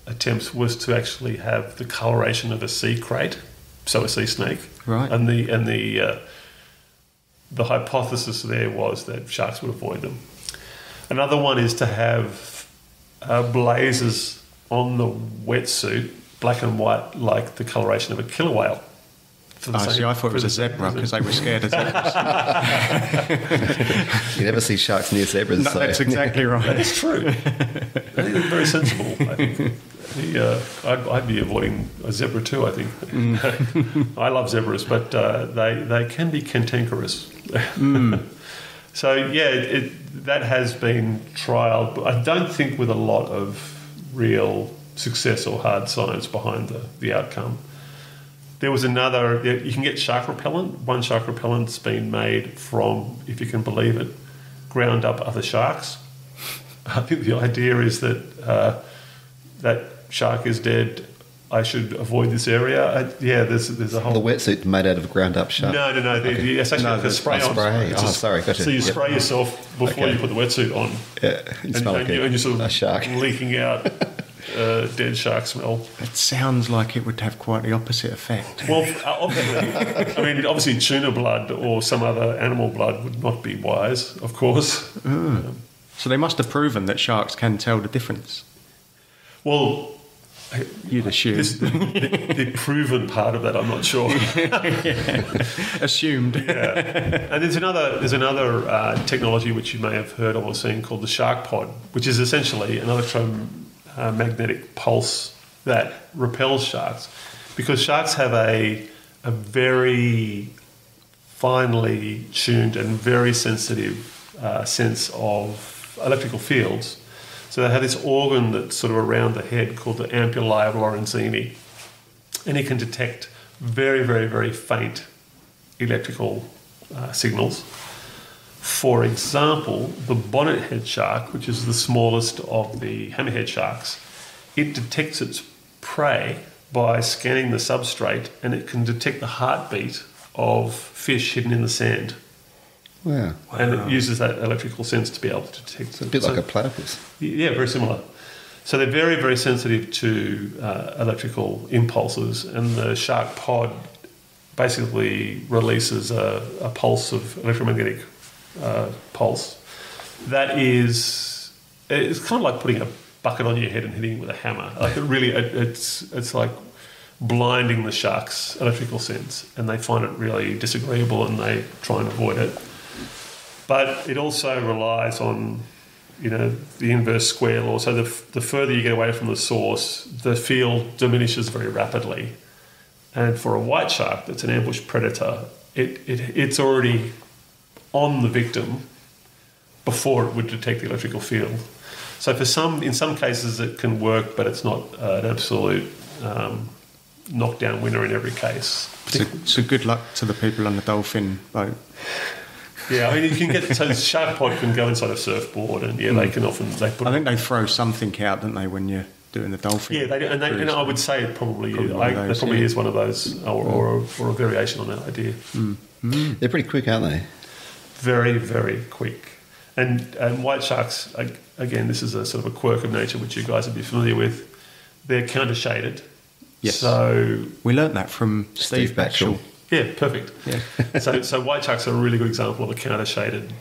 attempts was to actually have the coloration of a sea crate, so a sea snake. Right. The hypothesis there was that sharks would avoid them. Another one is to have blazers on the wetsuit, black and white, like the coloration of a killer whale. See, I thought it was a zebra because they were scared of zebras. You never see sharks near zebras. No, so. That's exactly right. That's true. I think it's very sensible, I think. I'd be avoiding a zebra too, I think. I love zebras, but they can be cantankerous. So, yeah, that has been trialled, but I don't think with a lot of real success or hard science behind the outcome. There was another, you can get shark repellent. One shark repellent's been made from, if you can believe it, ground up other sharks. I think the idea is that that shark is dead, I should avoid this area. There's a whole... The wetsuit made out of ground up shark? No. Okay. It's actually like a spray on. Gotcha. So you spray yourself before you put the wetsuit on. Yeah, and you're sort of a shark leaking out dead shark smell. It sounds like it would have quite the opposite effect. Well, obviously tuna blood or some other animal blood would not be wise, of course. So they must have proven that sharks can tell the difference. Well, you'd assume. The proven part of that, I'm not sure. Assumed. Yeah. And there's another technology which you may have heard of or seen called the shark pod, which is essentially an electromagnetic pulse that repels sharks, because sharks have a very finely tuned and very sensitive sense of electrical fields. So they have this organ that's sort of around the head called the ampullae of Lorenzini, and it can detect very, very, very faint electrical signals. For example, the bonnethead shark, which is the smallest of the hammerhead sharks, it detects its prey by scanning the substrate, and it can detect the heartbeat of fish hidden in the sand. Wow. And it uses that electrical sense to be able to detect. It's a bit like a platypus. Yeah, very similar. So they're very, very sensitive to electrical impulses, and the shark pod basically releases a pulse of electromagnetic pulse. That is, it's kind of like putting a bucket on your head and hitting it with a hammer. Like it's like blinding the shark's electrical sense, and they find it really disagreeable and they try and avoid it. But it also relies on, the inverse square law. So the further you get away from the source, the field diminishes very rapidly. And for a white shark that's an ambush predator, it's already on the victim before it would detect the electrical field. So in some cases it can work, but it's not an absolute knockdown winner in every case. So good luck to the people on the dolphin boat. Yeah, you can get... So the shark pod can go inside a surfboard, and they can often... I think they throw something out, don't they, when you're doing the dolphin? Yeah, and I would say it probably is one of those, or a variation on that idea. They're pretty quick, aren't they? Very, very quick. And white sharks, again, this is a sort of a quirk of nature which you guys would be familiar with. They're counter-shaded. Yes. So we learnt that from Steve Backshall. Yeah, perfect. Yeah. so white sharks are a really good example of a counter-shaded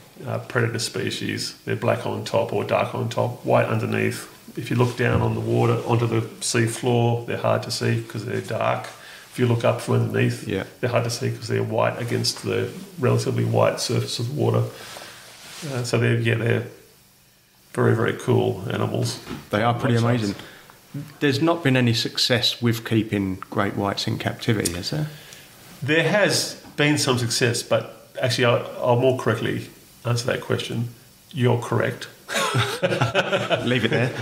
predator species. They're black on top or dark on top, white underneath. If you look down on the water, onto the sea floor, they're hard to see because they're dark. If you look up from underneath, they're hard to see because they're white against the relatively white surface of the water. So they're very, very cool animals. They are pretty amazing. There's not been any success with keeping great whites in captivity, has there? There has been some success, but actually I'll more correctly answer that question. You're correct. Leave it there.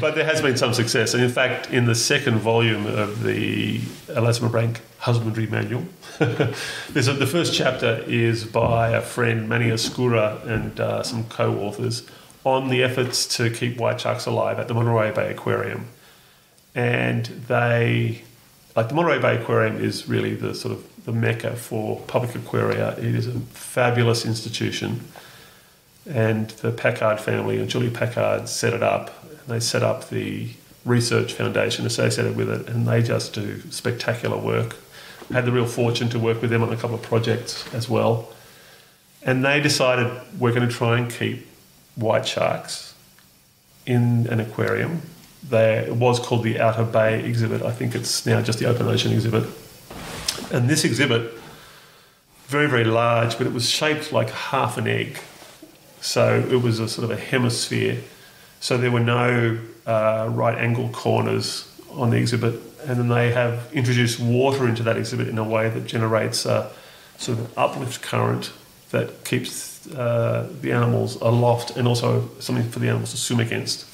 But there has been some success. And in fact, in the second volume of the Elasmobranch Husbandry Manual, the first chapter is by a friend, Manny Escura, and some co-authors on the efforts to keep white sharks alive at the Monterey Bay Aquarium. And they, like, the Monterey Bay Aquarium is really the sort of the mecca for public aquaria. It is a fabulous institution. And the Packard family and Julie Packard set it up. And they set up the research foundation associated with it, and they just do spectacular work. I had the real fortune to work with them on a couple of projects as well. And they decided, we're going to try and keep white sharks in an aquarium. It was called the Outer Bay exhibit. I think it's now just the Open Ocean exhibit. And this exhibit, very, very large, but it was shaped like half an egg. So it was a sort of a hemisphere. So there were no right angle corners on the exhibit. And then they have introduced water into that exhibit in a way that generates a sort of an uplift current that keeps the animals aloft, and also something for the animals to swim against,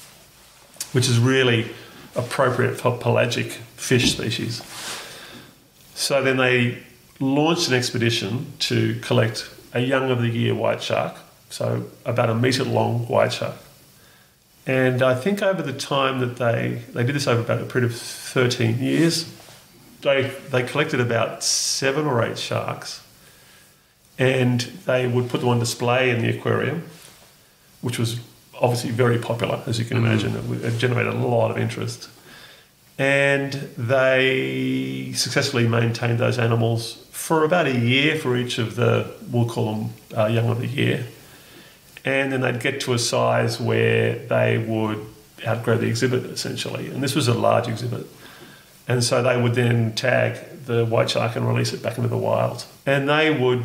which is really appropriate for pelagic fish species. So then they launched an expedition to collect a young of the year white shark, so about a metre long white shark. And I think over the time that they did this, over about a period of 13 years, they collected about 7 or 8 sharks, and they would put them on display in the aquarium, which was obviously very popular, as you can imagine. It generated a lot of interest. And they successfully maintained those animals for about a year for each of the, we'll call them young of the year. And then they'd get to a size where they would outgrow the exhibit, essentially. And this was a large exhibit. And so they would then tag the white shark and release it back into the wild. And they would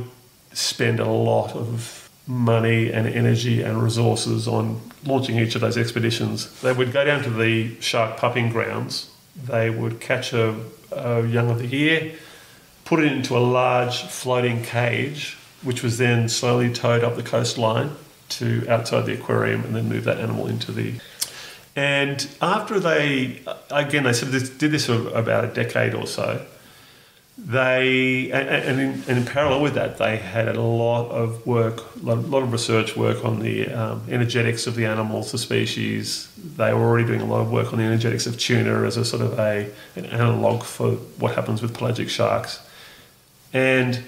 spend a lot of money and energy and resources on launching each of those expeditions. They would go down to the shark pupping grounds. They would catch a young of the year, put it into a large floating cage, which was then slowly towed up the coastline to outside the aquarium, and then move that animal into the... And after they sort of did this for about a decade or so, and in parallel with that, they had a lot of work, a lot of research work on the energetics of the animals, the species. They were already doing a lot of work on the energetics of tuna as a sort of an analogue for what happens with pelagic sharks. And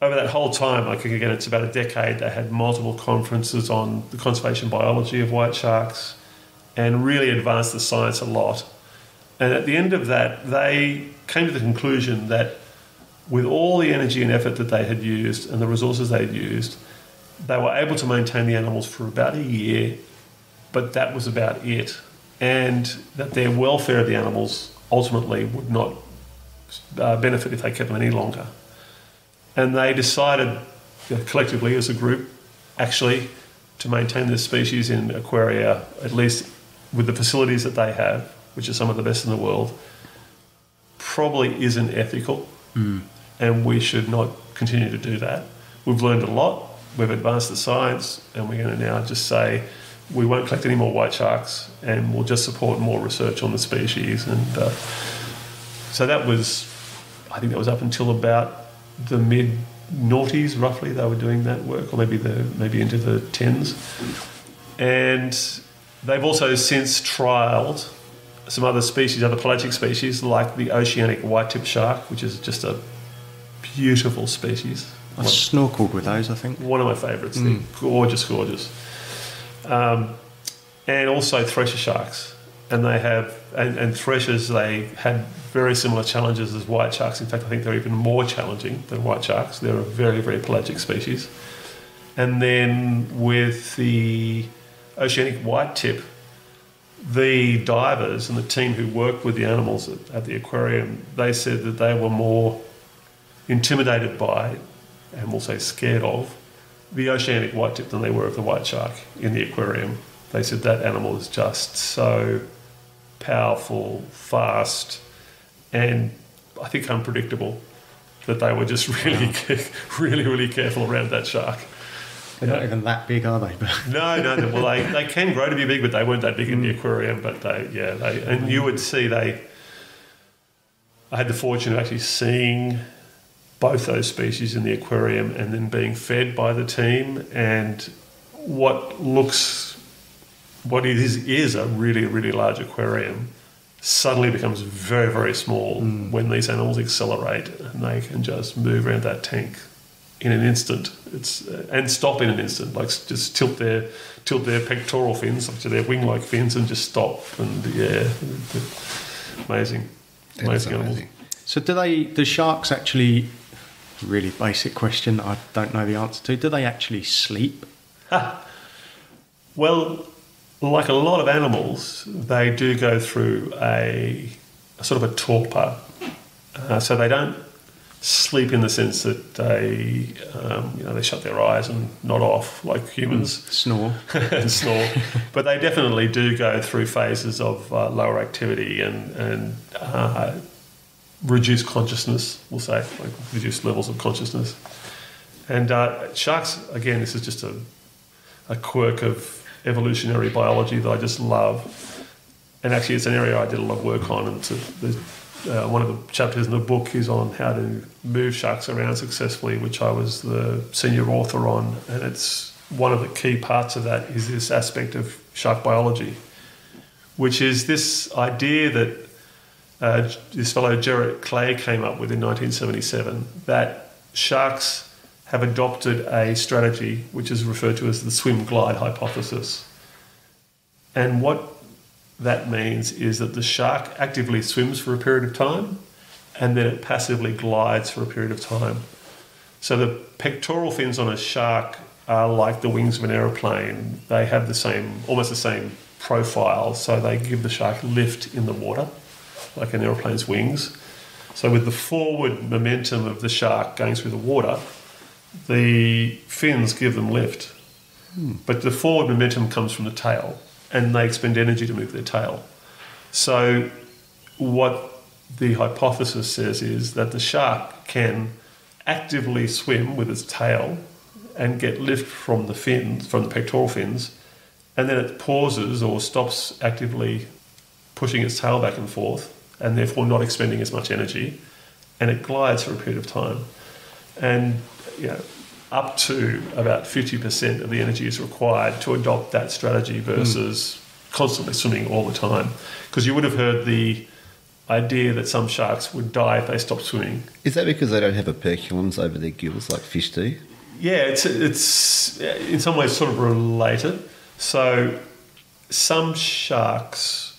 over that whole time, I think, again, it's about a decade, they had multiple conferences on the conservation biology of white sharks and really advanced the science a lot. And at the end of that, they came to the conclusion that with all the energy and effort that they had used and the resources they had used, they were able to maintain the animals for about a year, but that was about it. And that their welfare of the animals ultimately would not benefit if they kept them any longer. And they decided collectively as a group, actually, to maintain this species in aquaria, at least with the facilities that they have, which are some of the best in the world, probably isn't ethical, and we should not continue to do that. We've learned a lot, we've advanced the science, and we're going to now just say we won't collect any more white sharks, and we'll just support more research on the species. And so that was, I think that was up until about the mid-noughties, roughly, they were doing that work, or maybe into the 10s. And they've also since trialled some other species, other pelagic species, like the oceanic white-tip shark, which is just a beautiful species. I snorkeled with those, I think. One of my favourites. They're gorgeous, gorgeous. And also thresher sharks. And they have, and threshers, they had very similar challenges as white sharks. In fact, I think they're even more challenging than white sharks. They're a very, very pelagic species. And then with the oceanic white-tip, the divers and the team who worked with the animals at the aquarium, they said that they were more intimidated by, and we'll say scared of, the oceanic white tip than they were of the white shark in the aquarium. They said that animal is just so powerful, fast, and I think unpredictable, that they were just really, really careful around that shark. They're not even that big, are they? No, no. Well, they can grow to be big, but they weren't that big in the aquarium. But they, and you would see I had the fortune of actually seeing both those species in the aquarium and then being fed by the team. And what it is a really, really large aquarium suddenly becomes very, very small when these animals accelerate and they can just move around that tank in an instant. And stop in an instant, like just tilt their pectoral fins up to their wing-like fins and just stop. And amazing. Amazing animals. So do sharks actually, really basic question I don't know the answer to, do they actually sleep? Well, like a lot of animals, they do go through a sort of a torpor. So they don't sleep in the sense that they, they shut their eyes and nod off like humans. Snore. But they definitely do go through phases of lower activity and reduced consciousness, we'll say, like reduced levels of consciousness. And sharks, again, this is just a quirk of evolutionary biology that I just love. And actually it's an area I did a lot of work on, and one of the chapters in the book is on how to move sharks around successfully, which I was the senior author on, and it's one of the key parts of that is this aspect of shark biology, which is this idea that this fellow Gerrit Clay came up with in 1977, that sharks have adopted a strategy which is referred to as the swim-glide hypothesis. And what that means is that the shark actively swims for a period of time and then it passively glides for a period of time. So the pectoral fins on a shark are like the wings of an aeroplane. They have almost the same profile, so they give the shark lift in the water, like an aeroplane's wings. So with the forward momentum of the shark going through the water, the fins give them lift, but the forward momentum comes from the tail, and they expend energy to move their tail. So what the hypothesis says is that the shark can actively swim with its tail and get lift from the fins, from the pectoral fins, and then it pauses or stops actively pushing its tail back and forth, and therefore not expending as much energy, and it glides for a period of time. And up to about 50% of the energy is required to adopt that strategy versus constantly swimming all the time. Because you would have heard the idea that some sharks would die if they stopped swimming. Is that because they don't have operculums over their gills like fish do? Yeah, it's in some ways sort of related. So some sharks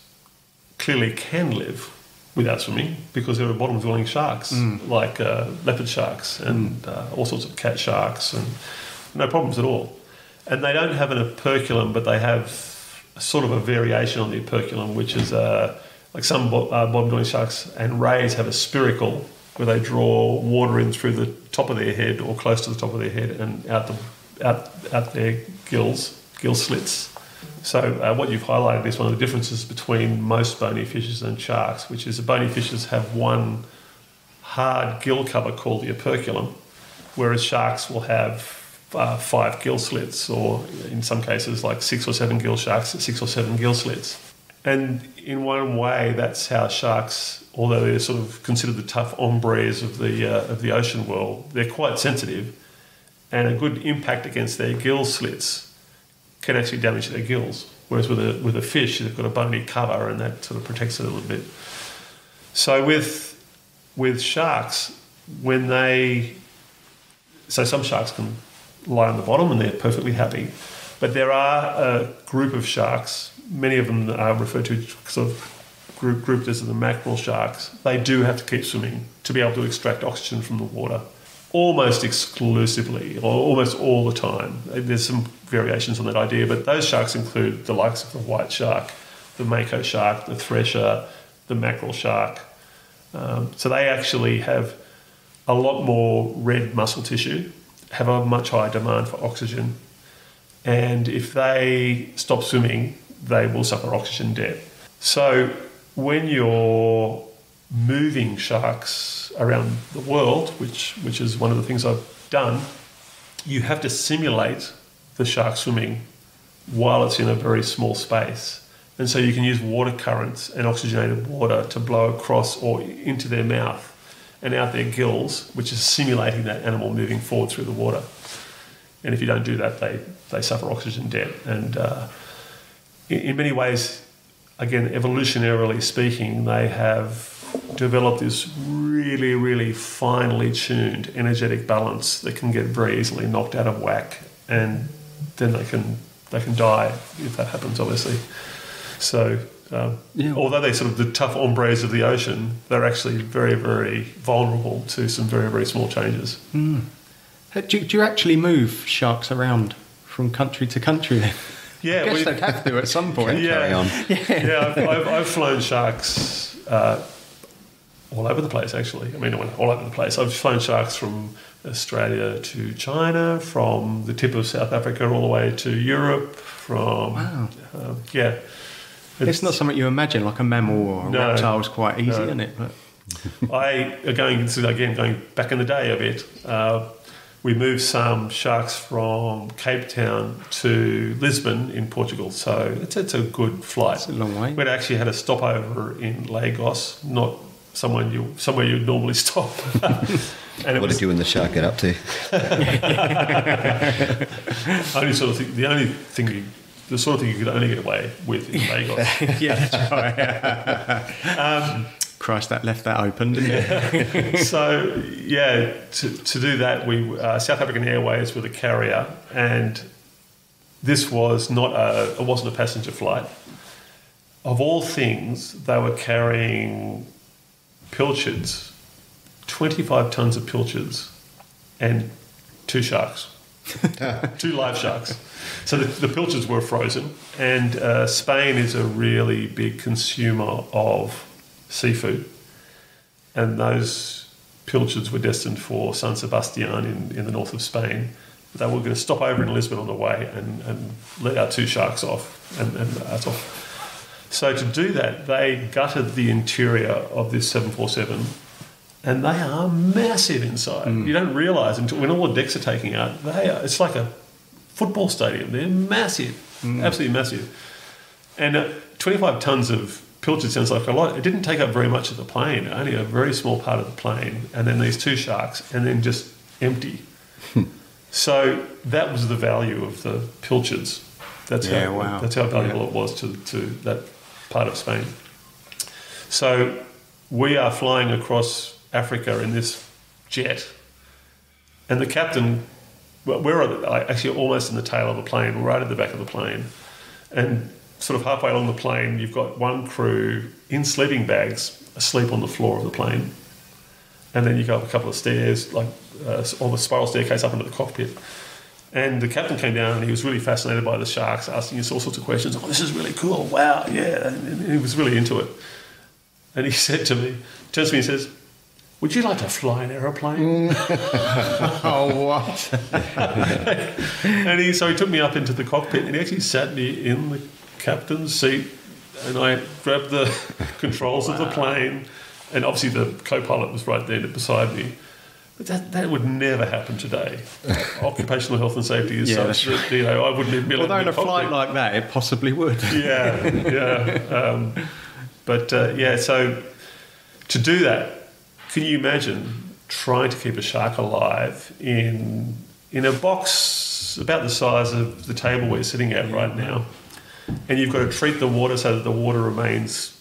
clearly can live without swimming, because there are bottom-dwelling sharks like leopard sharks and all sorts of cat sharks, and no problems at all. And they don't have an operculum, but they have sort of a variation on the operculum, which is like some bottom-dwelling sharks and rays have a spiracle where they draw water in through the top of their head or close to the top of their head and out their gill slits. So what you've highlighted is one of the differences between most bony fishes and sharks, which is the bony fishes have one hard gill cover called the operculum, whereas sharks will have 5 gill slits, or in some cases like 6 or 7 gill sharks, 6 or 7 gill slits. And in one way, that's how sharks, although they're sort of considered the tough hombres of the ocean world, they're quite sensitive, and a good impact against their gill slits can actually damage their gills, whereas with a fish, they've got a bony cover and that sort of protects it a little bit. So with sharks, some sharks can lie on the bottom and they're perfectly happy, but there are a group of sharks, many of them are referred to sort of grouped as the mackerel sharks. They do have to keep swimming to be able to extract oxygen from the water, almost exclusively, or almost all the time. There's some variations on that idea, but those sharks include the likes of the white shark, the mako shark, the thresher, the mackerel shark. So they actually have a lot more red muscle tissue have a much higher demand for oxygen, and if they stop swimming, they will suffer oxygen debt. So when you're moving sharks around the world, which is one of the things I've done, you have to simulate the shark swimming while it's in a very small space. And so you can use water currents and oxygenated water to blow across or into their mouth and out their gills, which is simulating that animal moving forward through the water. And if you don't do that, they suffer oxygen debt. And in many ways, again, evolutionarily speaking, they have developed this really, really finely tuned energetic balance that can get very easily knocked out of whack, and then they can die if that happens, obviously. So although they're sort of the tough hombres of the ocean, they're actually very, very vulnerable to some very, very small changes. Mm. Do you actually move sharks around from country to country then? Yeah, I guess they'd have to at some point. Yeah, carry on. Yeah. I've flown sharks all over the place, actually. I mean, all over the place. I've flown sharks from Australia to China, from the tip of South Africa all the way to Europe. From wow. Yeah. It's not something you imagine, like a mammal or a reptile is quite easy, isn't it? But going back in the day a bit, we moved some sharks from Cape Town to Lisbon in Portugal, so it's a good flight. It's a long way. We'd actually had a stopover in Lagos, not somewhere you'd normally stop. What did you and the shark get up to? The sort of thing you could only get away with in Lagos. Yeah, that's right. Christ, that left that open, didn't it? So, yeah, to do that, we South African Airways were the carrier, and this was it wasn't a passenger flight. Of all things, they were carrying pilchards, 25 tons of pilchards, and 2 sharks. 2 live sharks. So the pilchards were frozen, and Spain is a really big consumer of seafood, and those pilchards were destined for San Sebastian in the north of Spain. They were going to stop over in Lisbon on the way and let our 2 sharks off, and that's off. So to do that, they gutted the interior of this 747. And they are massive inside. Mm. You don't realise until when all the decks are taking out. It's like a football stadium. They're massive, absolutely massive. And 25 tons of pilchard sounds like a lot. It didn't take up very much of the plane, only a very small part of the plane. And then these 2 sharks, and then just empty. So that was the value of the pilchards. That's how valuable it was to that part of Spain. So we are flying across Africa in this jet, and the captain, we're actually almost in the tail of the plane, right at the back of the plane, and sort of halfway along the plane you've got one crew in sleeping bags asleep on the floor of the plane, and then you go up a couple of stairs, like on the spiral staircase up into the cockpit, and the captain came down and he was really fascinated by the sharks, asking us all sorts of questions. Oh, this is really cool, wow, yeah, and he was really into it. And he said to me, turns to me and says, "Would you like to fly an aeroplane?" Oh, what? And so he took me up into the cockpit, and he actually sat me in the captain's seat, and I grabbed the controls of the plane, and obviously the co-pilot was right there beside me. But that would never happen today. Occupational health and safety is such that, I wouldn't even be allowed to. Although in a flight like that, it possibly would. So to do that, can you imagine trying to keep a shark alive in a box about the size of the table we're sitting at right now? And you've got to treat the water so that the water remains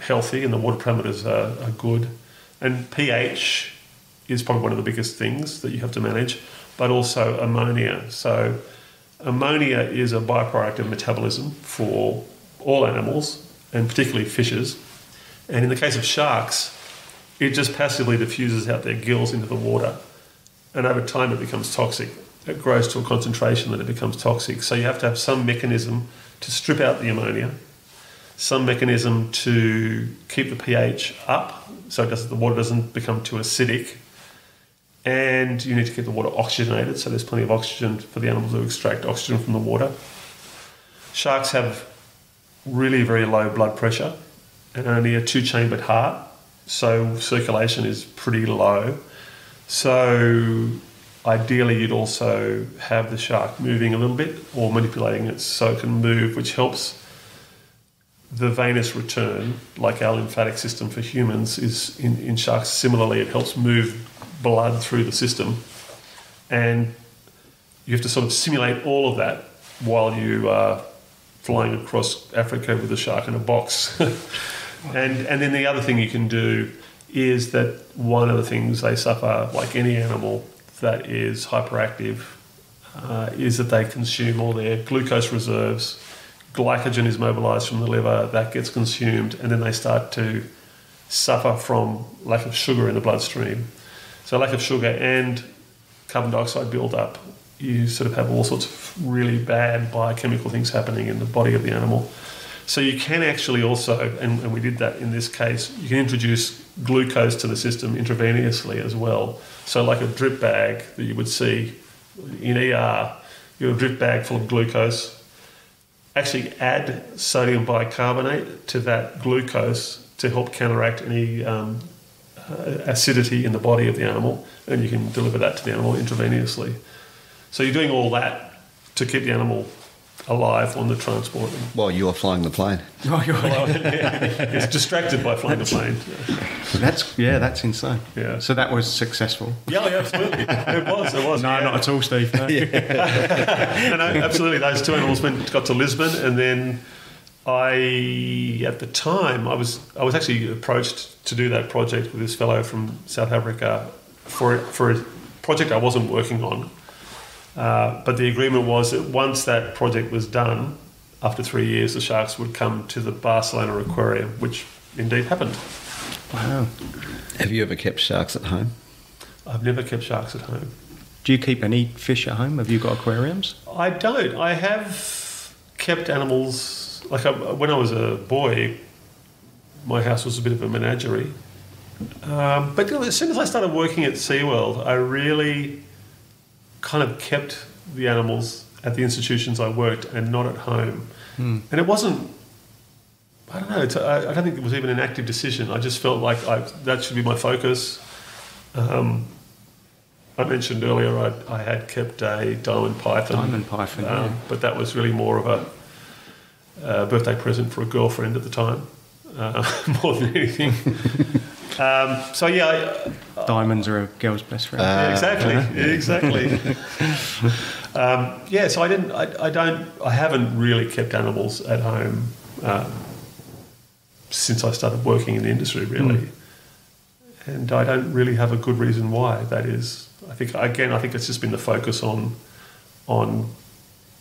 healthy and the water parameters are good. And pH is probably one of the biggest things that you have to manage, but also ammonia. So ammonia is a byproduct of metabolism for all animals, and particularly fishes. And in the case of sharks, it just passively diffuses out their gills into the water. And over time it becomes toxic. It grows to a concentration that it becomes toxic. So you have to have some mechanism to strip out the ammonia, some mechanism to keep the pH up so the water doesn't become too acidic, and you need to keep the water oxygenated, so there's plenty of oxygen for the animals to extract oxygen from the water. Sharks have really very low blood pressure and only a two-chambered heart, so circulation is pretty low. So ideally you'd also have the shark moving a little bit or manipulating it so it can move, which helps the venous return, like our lymphatic system for humans is in sharks. Similarly, it helps move blood through the system, and you have to sort of simulate all of that while you are flying across Africa with a shark in a box. and then the other thing you can do is that one of the things they suffer, like any animal that is hyperactive, is that they consume all their glucose reserves. Glycogen is mobilised from the liver, that gets consumed, and then they start to suffer from lack of sugar in the bloodstream. So lack of sugar and carbon dioxide build-up, you sort of have all sorts of really bad biochemical things happening in the body of the animal. So you can actually also, and we did that in this case, you can introduce glucose to the system intravenously as well. So like a drip bag that you would see in ER, you have a drip bag full of glucose. Actually add sodium bicarbonate to that glucose to help counteract any acidity in the body of the animal, and you can deliver that to the animal intravenously. So you're doing all that to keep the animal alive on the transport. Well, you're flying the plane. Oh, you're it's distracted by flying the plane. That's insane. Yeah. So that was successful. Yeah, absolutely. It was. No, yeah. Not at all, Steve. No. Yeah. No, absolutely. Those two animals got to Lisbon, and then at the time I was actually approached to do that project with this fellow from South Africa for a project I wasn't working on. But the agreement was that once that project was done, after 3 years, the sharks would come to the Barcelona Aquarium, which indeed happened. Wow. Have you ever kept sharks at home? I've never kept sharks at home. Do you keep any fish at home? Have you got aquariums? I don't. I have kept animals. When I was a boy, my house was a bit of a menagerie. But as soon as I started working at SeaWorld, I really kind of kept the animals at the institutions I worked and not at home. Mm. And it wasn't, I don't know, I don't think it was even an active decision. I just felt like that should be my focus. I mentioned earlier I had kept a diamond python. But that was really more of a birthday present for a girlfriend at the time, more than anything. So yeah, diamonds are a girl's best friend. Exactly. Yeah, so I haven't really kept animals at home since I started working in the industry, really. Mm. And I don't really have a good reason why that is. I think it's just been the focus on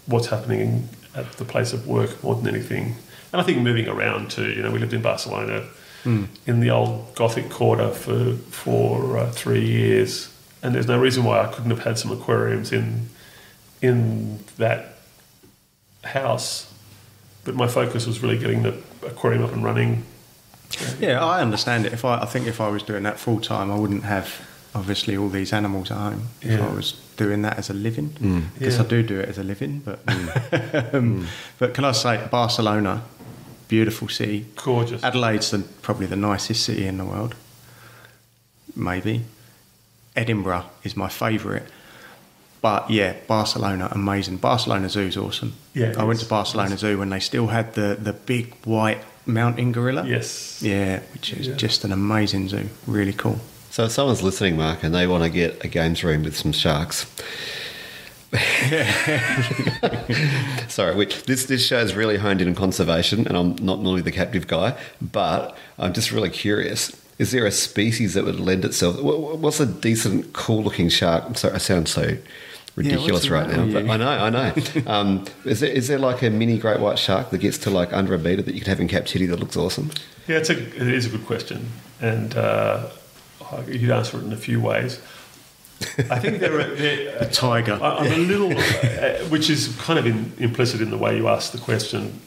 what's happening at the place of work more than anything. And I think moving around too. We lived in Barcelona. Mm. In the old Gothic quarter for 3 years, and there's no reason why I couldn't have had some aquariums in that house, but my focus was really getting the aquarium up and running. Yeah, I understand it. I think if I was doing that full time, I wouldn't have obviously all these animals at home. Yeah. If I was doing that as a living, because I do it as a living, but but can I say Barcelona? Beautiful city. Gorgeous. Adelaide's probably the nicest city in the world. Maybe. Edinburgh is my favourite. But yeah, Barcelona, amazing. Barcelona Zoo's awesome. Yeah, I went to Barcelona Zoo when they still had the big white mountain gorilla. Yes. Yeah, which is just an amazing zoo. Really cool. So if someone's listening, Mark, and they want to get a games room with some sharks... Sorry, this show is really honed in on conservation, and I'm not normally the captive guy, but I'm just really curious. Is there a species that would lend itself? What's a decent, cool-looking shark? I'm sorry, I sound so ridiculous right now, but I know. Is there like a mini great white shark that gets to like under a metre that you could have in captivity that looks awesome? Yeah, it is a good question, and you'd answer it in a few ways. I think they're a tiger. I'm a little, which is kind of implicit in the way you ask the question.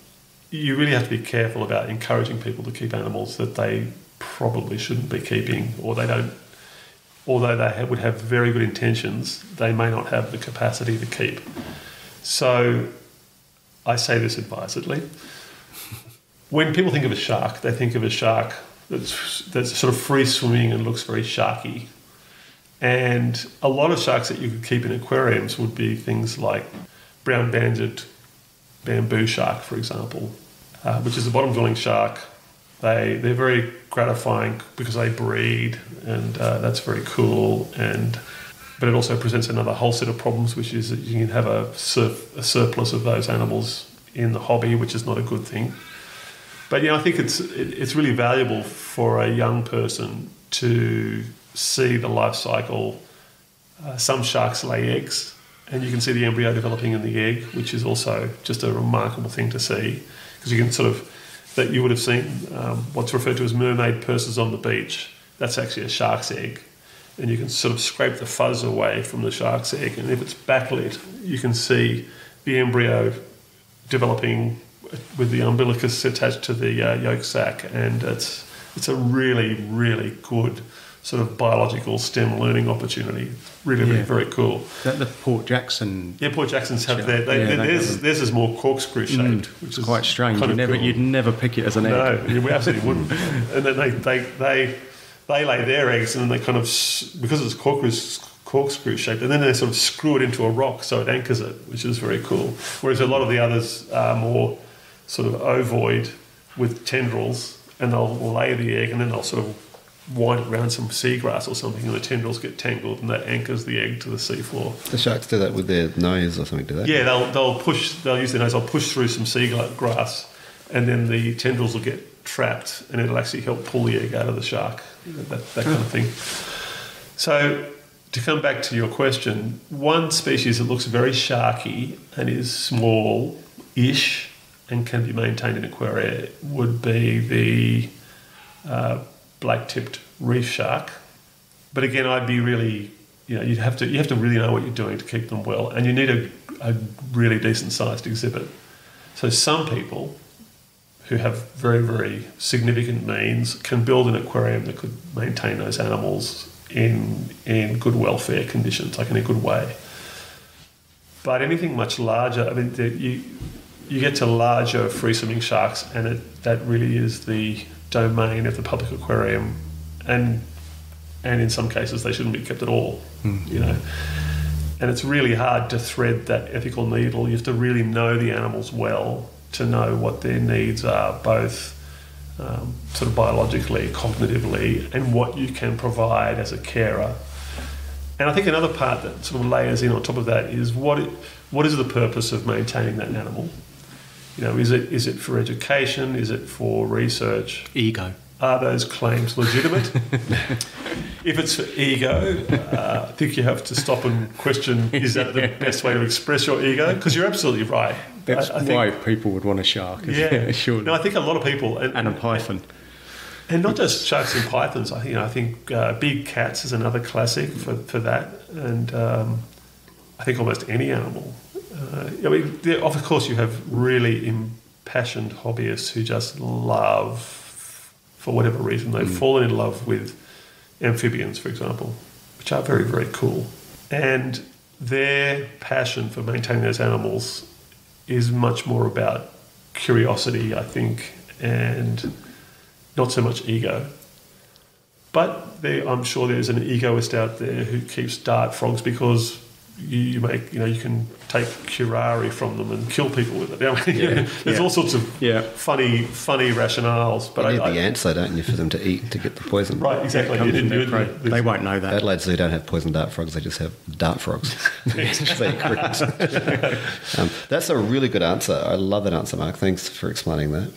You really have to be careful about encouraging people to keep animals that they probably shouldn't be keeping, or they don't. although they would have very good intentions, they may not have the capacity to keep. So I say this advisedly. When people think of a shark, they think of a shark that's sort of free swimming and looks very sharky. And a lot of sharks that you could keep in aquariums would be things like brown banded bamboo shark, for example, which is a bottom dwelling shark. They're very gratifying because they breed, and that's very cool. But it also presents another whole set of problems, which is that you can have a surplus of those animals in the hobby, which is not a good thing. But I think it's really valuable for a young person to see the life cycle. Some sharks lay eggs, and you can see the embryo developing in the egg, which is also just a remarkable thing to see, because you can sort of, that you would have seen what's referred to as mermaid purses on the beach. That's actually a shark's egg. And you can sort of scrape the fuzz away from the shark's egg. And if it's backlit, you can see the embryo developing with the umbilicus attached to the yolk sac. And it's a really, really good sort of biological STEM learning opportunity. Really, really very cool. The Port Jackson... Yeah, Port Jacksons have their... Theirs is more corkscrew shaped, which is quite strange. You'd never pick it as an egg. No, we absolutely wouldn't. And then they lay their eggs, and then they kind of, because it's corkscrew shaped, and then they sort of screw it into a rock so it anchors it, which is very cool. Whereas a lot of the others are more sort of ovoid with tendrils, and they'll lay the egg, and then they'll sort of wind it around some seagrass or something, and the tendrils get tangled, and that anchors the egg to the seafloor. The sharks do that with their nose or something, do they? Yeah, they'll use their nose. They'll push through some seagrass, and then the tendrils will get trapped, and it'll actually help pull the egg out of the shark, that kind of thing. So to come back to your question, one species that looks very sharky and is small-ish and can be maintained in aquaria would be the black-tipped reef shark. But again, I'd be really, you have to really know what you're doing to keep them well, and you need a really decent-sized exhibit. So some people who have very, very significant means can build an aquarium that could maintain those animals in good welfare conditions, like in a good way. But anything much larger, you get to larger free-swimming sharks, and that really is the domain of the public aquarium, and in some cases they shouldn't be kept at all, And it's really hard to thread that ethical needle. You have to really know the animals well, to know what their needs are, both sort of biologically, cognitively, and what you can provide as a carer. And I think another part that sort of layers in on top of that is what is the purpose of maintaining that animal? Is it for education? Is it for research? Ego. Are those claims legitimate? If it's for ego, I think you have to stop and question, is that the best way to express your ego? Because you're absolutely right. That's why people would want a shark. Yeah, sure. No, I think a lot of people... And a python. And not just sharks and pythons. I think big cats is another classic for that. And I think almost any animal. Of course, you have really impassioned hobbyists who just love... For whatever reason, they've fallen in love with amphibians, for example, which are very, very cool. And their passion for maintaining those animals is much more about curiosity, I think, and not so much ego. But I'm sure there's an egoist out there who keeps dart frogs because you can take curare from them and kill people with it. There's all sorts of funny rationales. But you need the ants, though, don't you, for them to eat to get the poison? Right, exactly. They won't know that. Adelaide Zoo don't have poison dart frogs; they just have dart frogs. That's a really good answer. I love that answer, Mark. Thanks for explaining that.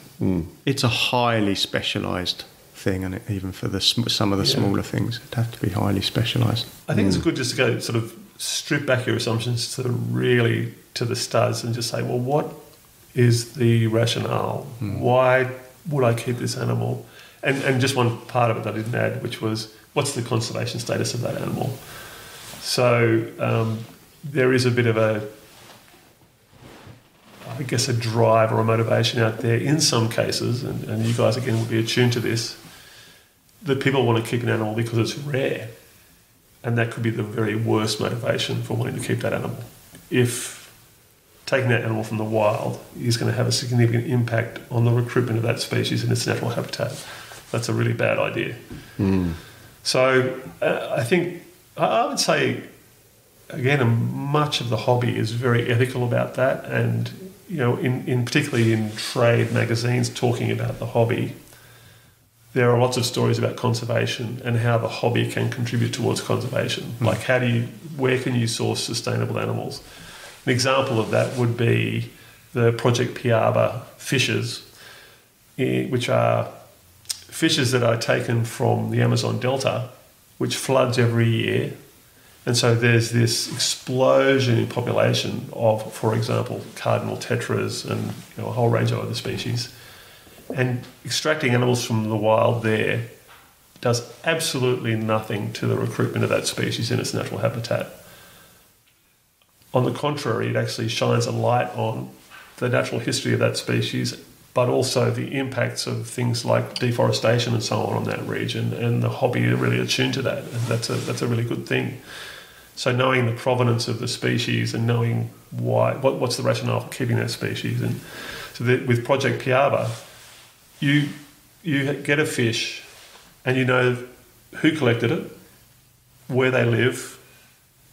It's a highly specialised thing, and even for some of the smaller things, it'd have to be highly specialised. I think it's good just to go sort of strip back your assumptions to the studs and just say, well, what is the rationale? Why would I keep this animal? And just one part of it that I didn't add, which was, what's the conservation status of that animal? So there is a bit of a drive or a motivation out there in some cases, and you guys, again, will be attuned to this, that people want to keep an animal because it's rare. And that could be the very worst motivation for wanting to keep that animal. If taking that animal from the wild is going to have a significant impact on the recruitment of that species in its natural habitat, that's a really bad idea. Mm. So I think, I would say, again, much of the hobby is very ethical about that, and you know, in particularly in trade magazines talking about the hobby, there are lots of stories about conservation and how the hobby can contribute towards conservation. Mm. Like, where can you source sustainable animals? An example of that would be the Project Piaba fishes, which are fishes that are taken from the Amazon Delta, which floods every year. And so there's this explosion in population of, for example, cardinal tetras and a whole range of other species. And extracting animals from the wild there does absolutely nothing to the recruitment of that species in its natural habitat. On the contrary, it actually shines a light on the natural history of that species, but also the impacts of things like deforestation and so on that region, and the hobby are really attuned to that. And that's a really good thing. So knowing the provenance of the species and knowing what's the rationale for keeping that species. And so with Project Piaba, you get a fish and you know who collected it, where they live,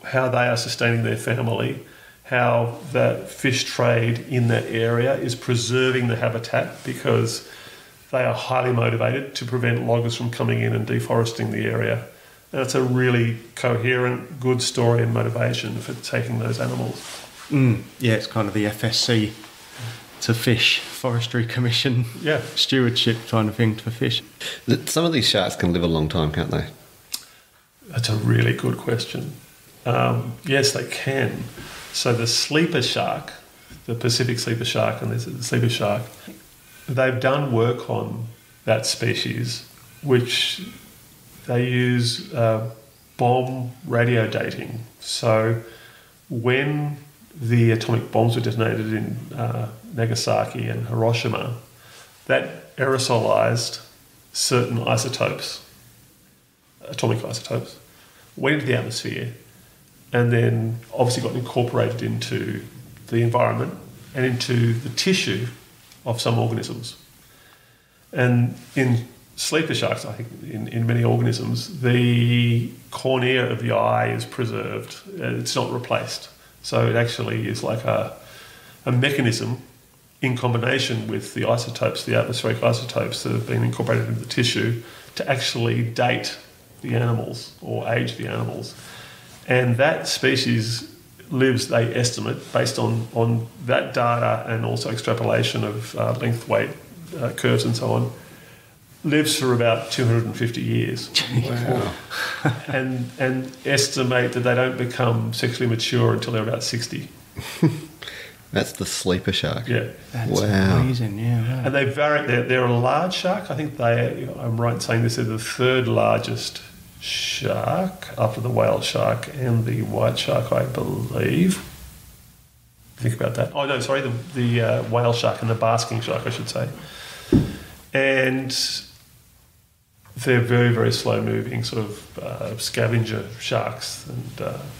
how they are sustaining their family, how that fish trade in that area is preserving the habitat, because they are highly motivated to prevent loggers from coming in and deforesting the area. And it's a really coherent, good story and motivation for taking those animals. Mm, yeah, it's kind of the FSC to fish, Forestry Commission, yeah, stewardship kind of thing to fish. Some of these sharks can live a long time, can't they? That's a really good question. Yes, they can. So the sleeper shark, the Pacific sleeper shark and the sleeper shark, they've done work on that species, which... they use bomb radio dating. So when the atomic bombs were detonated in Nagasaki and Hiroshima, that aerosolized certain isotopes, atomic isotopes, went into the atmosphere and then obviously got incorporated into the environment and into the tissue of some organisms. And in sleeper sharks, I think, in many organisms, the cornea of the eye is preserved. It's not replaced. So it actually is like a mechanism in combination with the isotopes, the atmospheric isotopes that have been incorporated into the tissue, to actually date the animals or age the animals. And that species lives, they estimate, based on that data and also extrapolation of length, weight, curves and so on, lives for about 250 years. Wow. and estimate that they don't become sexually mature until they're about 60. That's the sleeper shark. Yeah. That's amazing, yeah. Right. And they vary. They're a large shark. I think I'm right in saying this, they're the third largest shark after the whale shark and the white shark, I believe. Think about that. Oh, no, sorry, the whale shark and the basking shark, I should say. And they're very, very slow-moving sort of scavenger sharks, and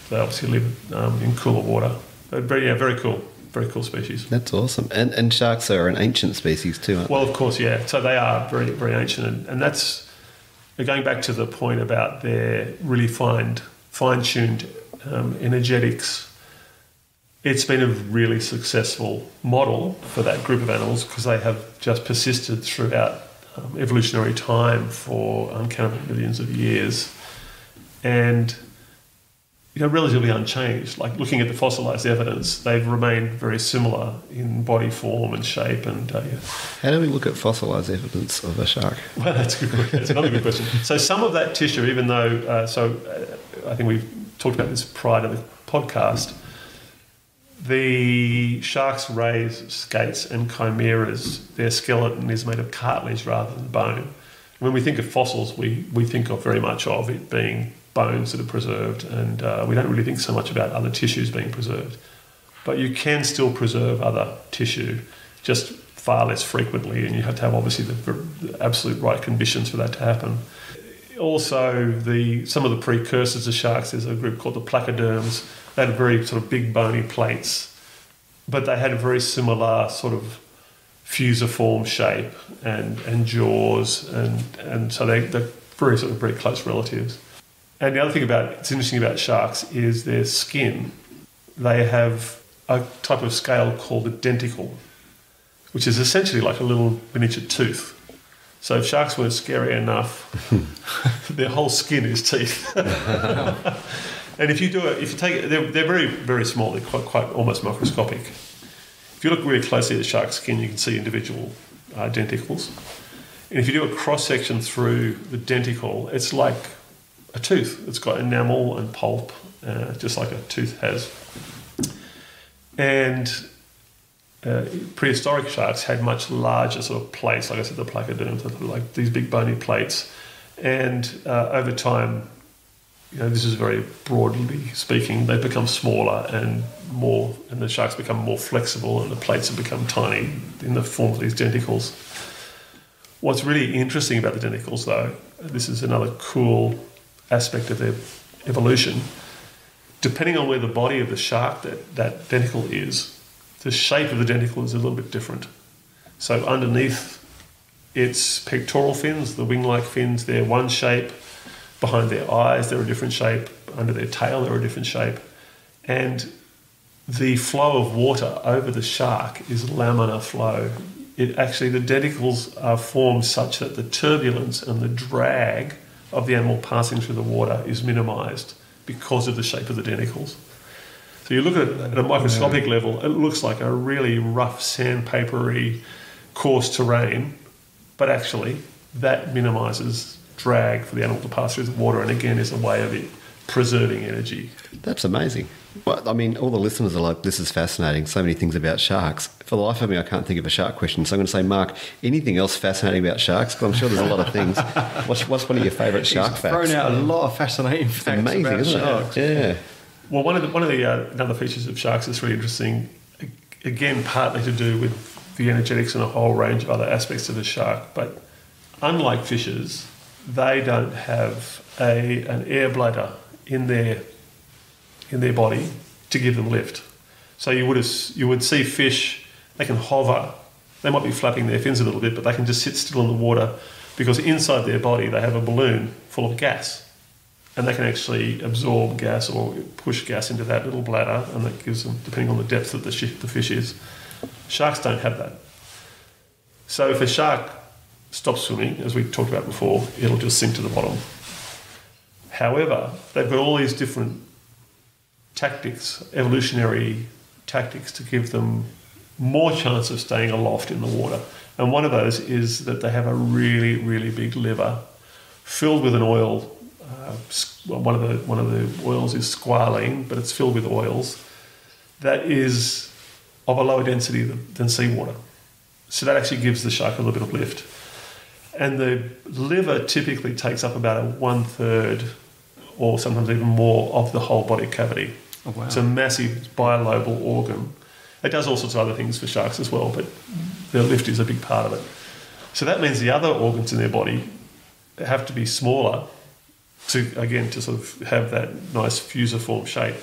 they obviously live in cooler water. But very cool species. That's awesome. And sharks are an ancient species too, aren't they? Well, of course, yeah. So they are very, very ancient, and that's going back to the point about their really fine-tuned energetics. It's been a really successful model for that group of animals because they have just persisted throughout evolutionary time for uncountable millions of years, and relatively unchanged. Like, looking at the fossilised evidence, they've remained very similar in body form and shape. And how do we look at fossilised evidence of a shark? Well, that's a good question. That's another good question. So some of that tissue, even though, I think we've talked about this prior to the podcast. The sharks raise skates and chimeras. Their skeleton is made of cartilage rather than bone. When we think of fossils, we think of very much of it being bones that are preserved, and we don't really think so much about other tissues being preserved. But you can still preserve other tissue, just far less frequently, and you have to have obviously the absolute right conditions for that to happen. Also, some of the precursors to sharks, there's a group called the placoderms. They had very sort of big bony plates, but they had a very similar sort of fusiform shape and jaws, and so they're very sort of very close relatives. And the other thing that's interesting about sharks is their skin. They have a type of scale called the denticle, which is essentially like a little miniature tooth. So if sharks weren't scary enough, their whole skin is teeth. And they're very, very small. They're quite almost microscopic. If you look really closely at shark skin, you can see individual denticles. And if you do a cross-section through the denticle, it's like a tooth. It's got enamel and pulp, just like a tooth has. And prehistoric sharks had much larger sort of plates, like I said, the placoderms, like these big bony plates. And over time, you know, this is very broadly speaking, they become smaller and the sharks become more flexible, and the plates have become tiny in the form of these denticles. What's really interesting about the denticles, though, this is another cool aspect of their evolution. Depending on where the body of the shark that denticle is, the shape of the denticle is a little bit different. So underneath its pectoral fins, the wing-like fins, they're one shape. Behind their eyes, they're a different shape. Under their tail, they're a different shape. And the flow of water over the shark is laminar flow. The denticles are formed such that the turbulence and the drag of the animal passing through the water is minimised because of the shape of the denticles. So you look at it at a microscopic level, it looks like a really rough, sandpapery, coarse terrain, but actually that minimises drag for the animal to pass through the water, and again is a way of it preserving energy. That's amazing. Well, I mean, all the listeners are like, this is fascinating, so many things about sharks. For the life of me, I can't think of a shark question, so I'm going to say, Mark, anything else fascinating about sharks? Because I'm sure there's a lot of things. What's one of your favourite shark facts? He's thrown out a lot of fascinating facts about sharks. Yeah. Well, another features of sharks that's really interesting, again, partly to do with the energetics and a whole range of other aspects of the shark, but unlike fishes, they don't have an air bladder in their body to give them lift. So you would see fish, they can hover. They might be flapping their fins a little bit, but they can just sit still in the water because inside their body they have a balloon full of gas, and they can actually absorb gas or push gas into that little bladder, and that gives them, depending on the depth that the fish is. Sharks don't have that. So if a shark stops swimming, as we talked about before, it'll just sink to the bottom. However, they've got all these different tactics, evolutionary tactics, to give them more chance of staying aloft in the water. And one of those is that they have a really, really big liver filled with an oil. One of the oils is squalene, but it's filled with oils that is of a lower density than seawater. So that actually gives the shark a little bit of lift. And the liver typically takes up about 1/3 or sometimes even more of the whole body cavity. Oh, wow. It's a massive bilobal organ. It does all sorts of other things for sharks as well, but the lift is a big part of it. So that means the other organs in their body have to be smaller to sort of have that nice fusiform shape.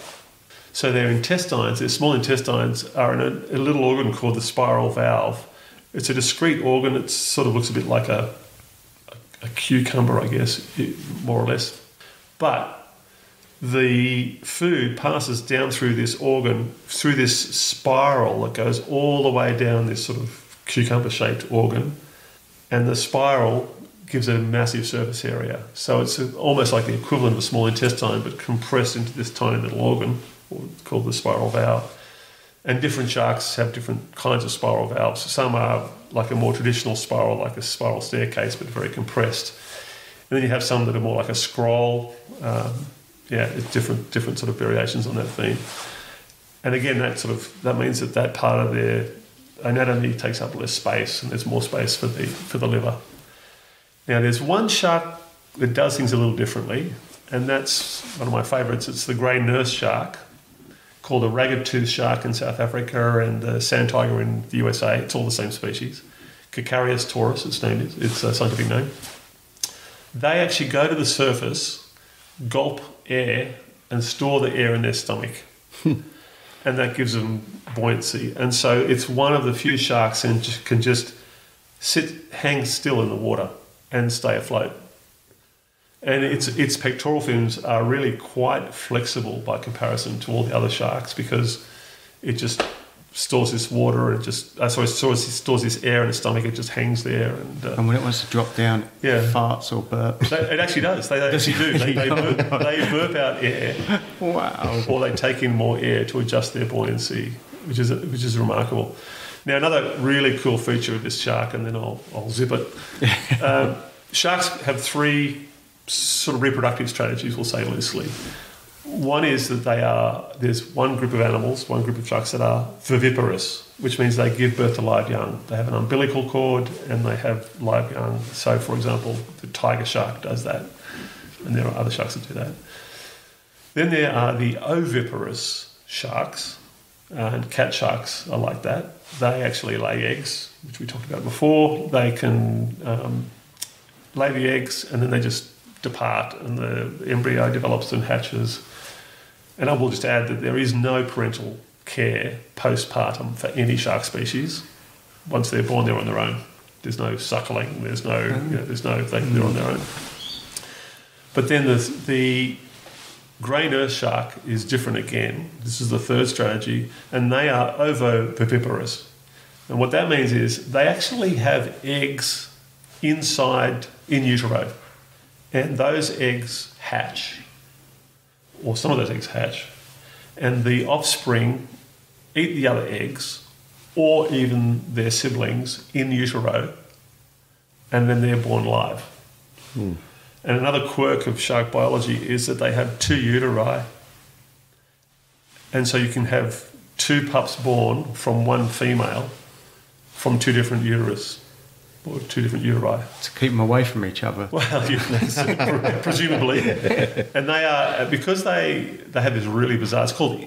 So their intestines, their small intestines, are in a little organ called the spiral valve. It's a discrete organ. It sort of looks a bit like a cucumber, I guess, more or less. But the food passes down through this organ, through this spiral that goes all the way down this sort of cucumber-shaped organ, and the spiral gives it a massive surface area. So it's almost like the equivalent of a small intestine, but compressed into this tiny little organ called the spiral valve. And different sharks have different kinds of spiral valves. Some are like a more traditional spiral, like a spiral staircase, but very compressed. And then you have some that are more like a scroll. It's different sort of variations on that theme. And again, that means that part of their anatomy takes up less space, and there's more space for the liver. Now, there's one shark that does things a little differently, and that's one of my favourites. It's the grey nurse shark, called a ragged-toothed shark in South Africa and the sand tiger in the USA. It's all the same species. Cacarius taurus, its name is. It's a scientific name. they actually go to the surface, gulp air, and store the air in their stomach. And that gives them buoyancy. And so it's one of the few sharks that can just sit, hang still in the water and stay afloat. And its pectoral fins are really quite flexible by comparison to all the other sharks, because it just stores this water, and it stores this air in its stomach. It just hangs there, and when it wants to drop down, yeah, it farts or burps. It actually does. They actually do. They burp out air. Wow. Or they take in more air to adjust their buoyancy, which is remarkable. Now, another really cool feature of this shark, and then I'll zip it. Sharks have three sort of reproductive strategies, we'll say loosely. One is that there's one group of animals, one group of sharks that are viviparous, which means they give birth to live young. They have an umbilical cord and they have live young. So, for example, the tiger shark does that, and there are other sharks that do that. Then there are the oviparous sharks, and cat sharks are like that. They actually lay eggs, which we talked about before. They can lay the eggs, and then they just depart, and the embryo develops and hatches. And I will just add that there is no parental care postpartum for any shark species. Once they're born, they're on their own. There's no suckling. There's no, they're on their own. But then the grey nurse shark is different again. This is the third strategy, and they are ovoviviparous. And what that means is they actually have eggs inside in utero, and those eggs hatch, or some of those eggs hatch, and the offspring eat the other eggs, or even their siblings, in utero, and then they're born live. Hmm. And another quirk of shark biology is that they have two uteri, and so you can have two pups born from one female from two different uterus, or two different uteri. To keep them away from each other. Well, presumably. And they are, because they have this really bizarre, it's called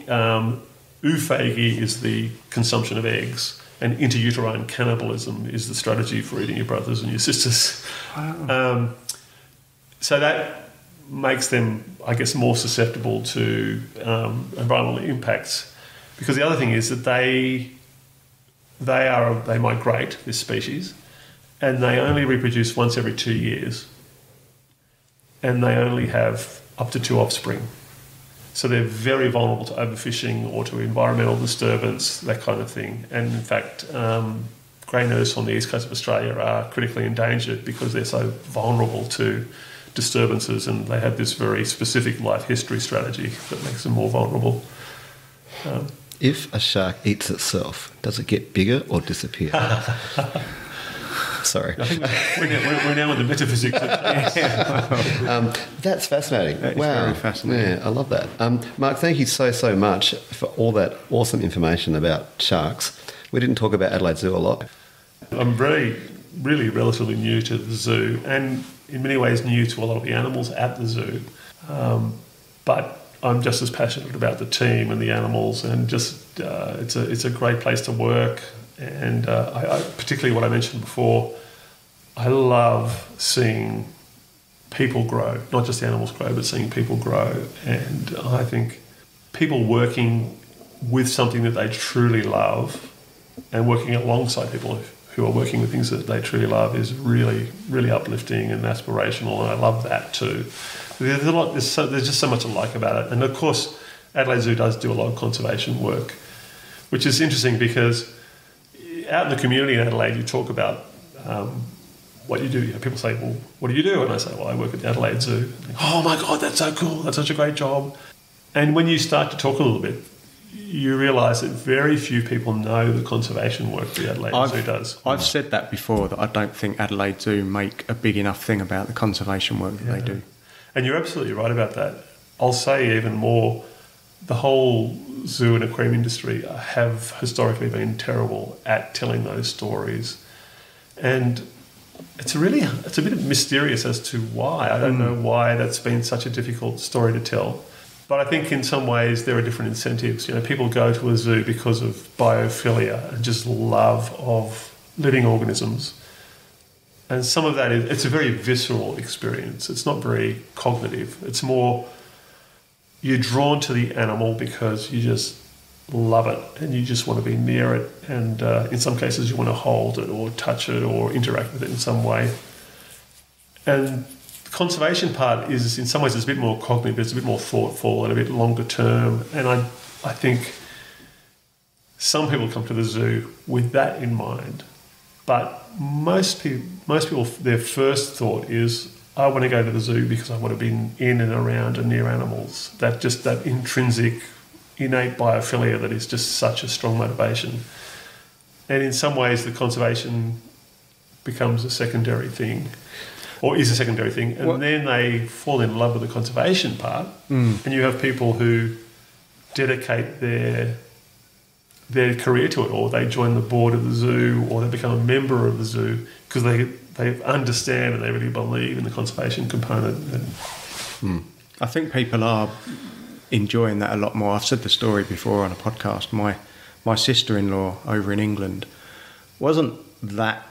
oophagy is the consumption of eggs, and interuterine cannibalism is the strategy for eating your brothers and your sisters. Wow. So that makes them, I guess, more susceptible to environmental impacts, because the other thing is that they migrate, this species, and they only reproduce once every 2 years, and they only have up to two offspring. So they're very vulnerable to overfishing or to environmental disturbance, that kind of thing. And in fact, grey nurse on the east coast of Australia are critically endangered because they're so vulnerable to disturbances, and they have this very specific life history strategy that makes them more vulnerable. If a shark eats itself, does it get bigger or disappear? Sorry. I think we're now in the metaphysics of things. That's fascinating. That is very fascinating. Yeah, I love that. Mark, thank you so much for all that awesome information about sharks. We didn't talk about Adelaide Zoo a lot. I'm very, really relatively new to the zoo, and in many ways new to a lot of the animals at the zoo. But I'm just as passionate about the team and the animals, and just it's a great place to work. And I particularly what I mentioned before, I love seeing people grow, not just the animals grow, but seeing people grow. And I think people working with something that they truly love and working alongside people who are working with things that they truly love is really, really uplifting and aspirational, and I love that too. There's just so much to like about it. And of course, Adelaide Zoo does do a lot of conservation work, which is interesting because out in the community in Adelaide, you talk about what you do. You know, people say, well, what do you do? And I say, well, I work at the Adelaide Zoo. And they go, oh my God, that's so cool. That's such a great job. And when you start to talk a little bit, you realise that very few people know the conservation work that Adelaide Zoo does. I've said that before, that I don't think Adelaide Zoo make a big enough thing about the conservation work that they do. And you're absolutely right about that. I'll say even more, the whole zoo and aquarium industry have historically been terrible at telling those stories, and it's a bit mysterious as to why. I don't know why that's been such a difficult story to tell, but I think in some ways there are different incentives. You know, people go to a zoo because of biophilia and just love of living organisms, And some of that is, it's a very visceral experience. It's not very cognitive. It's more, you're drawn to the animal because you just love it and you just want to be near it. And in some cases you want to hold it or touch it or interact with it in some way. And the conservation part is, in some ways, it's a bit more cognitive. It's a bit more thoughtful and a bit longer term. And I think some people come to the zoo with that in mind. But most people, their first thought is, I want to go to the zoo because I want to be in and around and near animals. That just, that intrinsic, innate biophilia that is just such a strong motivation. And in some ways, the conservation becomes a secondary thing, or is a secondary thing. And then they fall in love with the conservation part. Mm. And you have people who dedicate their career to it, or they join the board of the zoo, or they become a member of the zoo because they understand and they really believe in the conservation component. I think people are enjoying that a lot more. I've said the story before on a podcast. My sister-in-law over in England wasn't that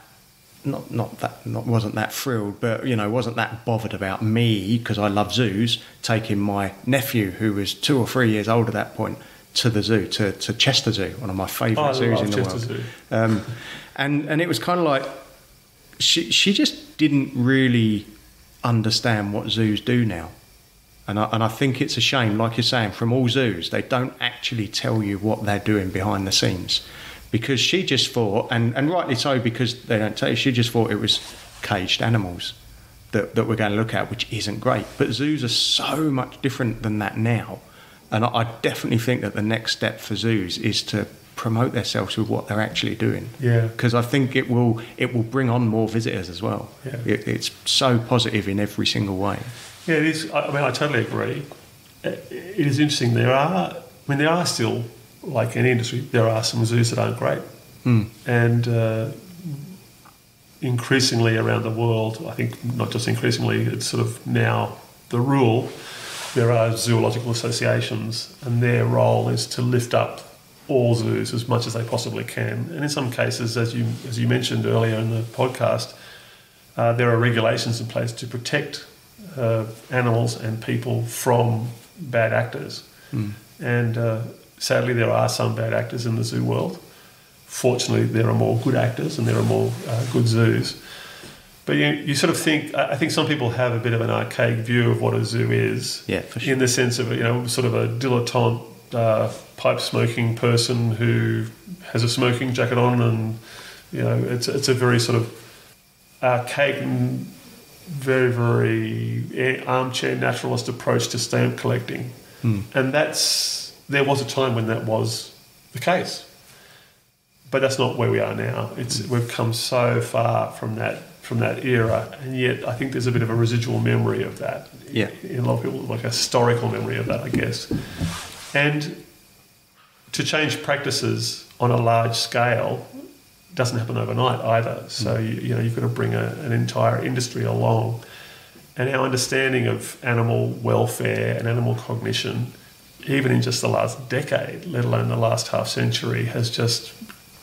thrilled, but wasn't that bothered about me, because I love zoos, taking my nephew, who was 2 or 3 years old at that point, to the zoo, to Chester Zoo, one of my favourite zoos in the world. And it was kind of like she just didn't really understand what zoos do now, and I think it's a shame, like you're saying, from all zoos they don't actually tell you what they're doing behind the scenes, because she just thought, and rightly so, because they don't tell you, she just thought it was caged animals that we're going to look at, which isn't great. But zoos are so much different than that now. And I definitely think that the next step for zoos is to promote themselves with what they're actually doing. Yeah. Because I think it will bring on more visitors as well. Yeah. It's so positive in every single way. Yeah, it is. I mean, I totally agree. It is interesting. There are still, like any industry, there are some zoos that aren't great. Mm. And increasingly around the world, I think not just increasingly, it's sort of now the rule, there are zoological associations, and their role is to lift up all zoos as much as they possibly can. And in some cases, as you mentioned earlier in the podcast, there are regulations in place to protect animals and people from bad actors. Mm. And sadly, there are some bad actors in the zoo world. Fortunately, there are more good actors and there are more good zoos. But you sort of think, I think some people have a bit of an archaic view of what a zoo is. Yeah, for sure. In the sense of, sort of a dilettante, pipe-smoking person who has a smoking jacket on, and, it's a very sort of archaic and very, very armchair naturalist approach to stamp collecting. Mm. And there was a time when that was the case. But that's not where we are now. We've come so far from that era, and yet I think there's a bit of a residual memory of that. Yeah. In a lot of people, like a historical memory of that, I guess. And to change practices on a large scale doesn't happen overnight either. So you've got to bring an entire industry along, and our understanding of animal welfare and animal cognition, even in just the last decade, let alone the last half century, has just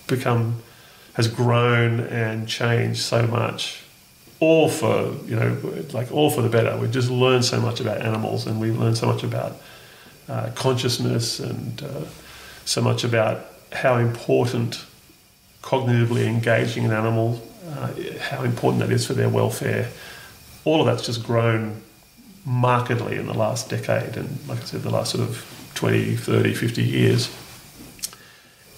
become, has grown and changed so much, all for, all for the better. We've just learned so much about animals, and we've learned so much about consciousness, and so much about how important cognitively engaging an animal, how important that is for their welfare. All of that's just grown markedly in the last decade, and like I said, the last sort of 20, 30, 50 years.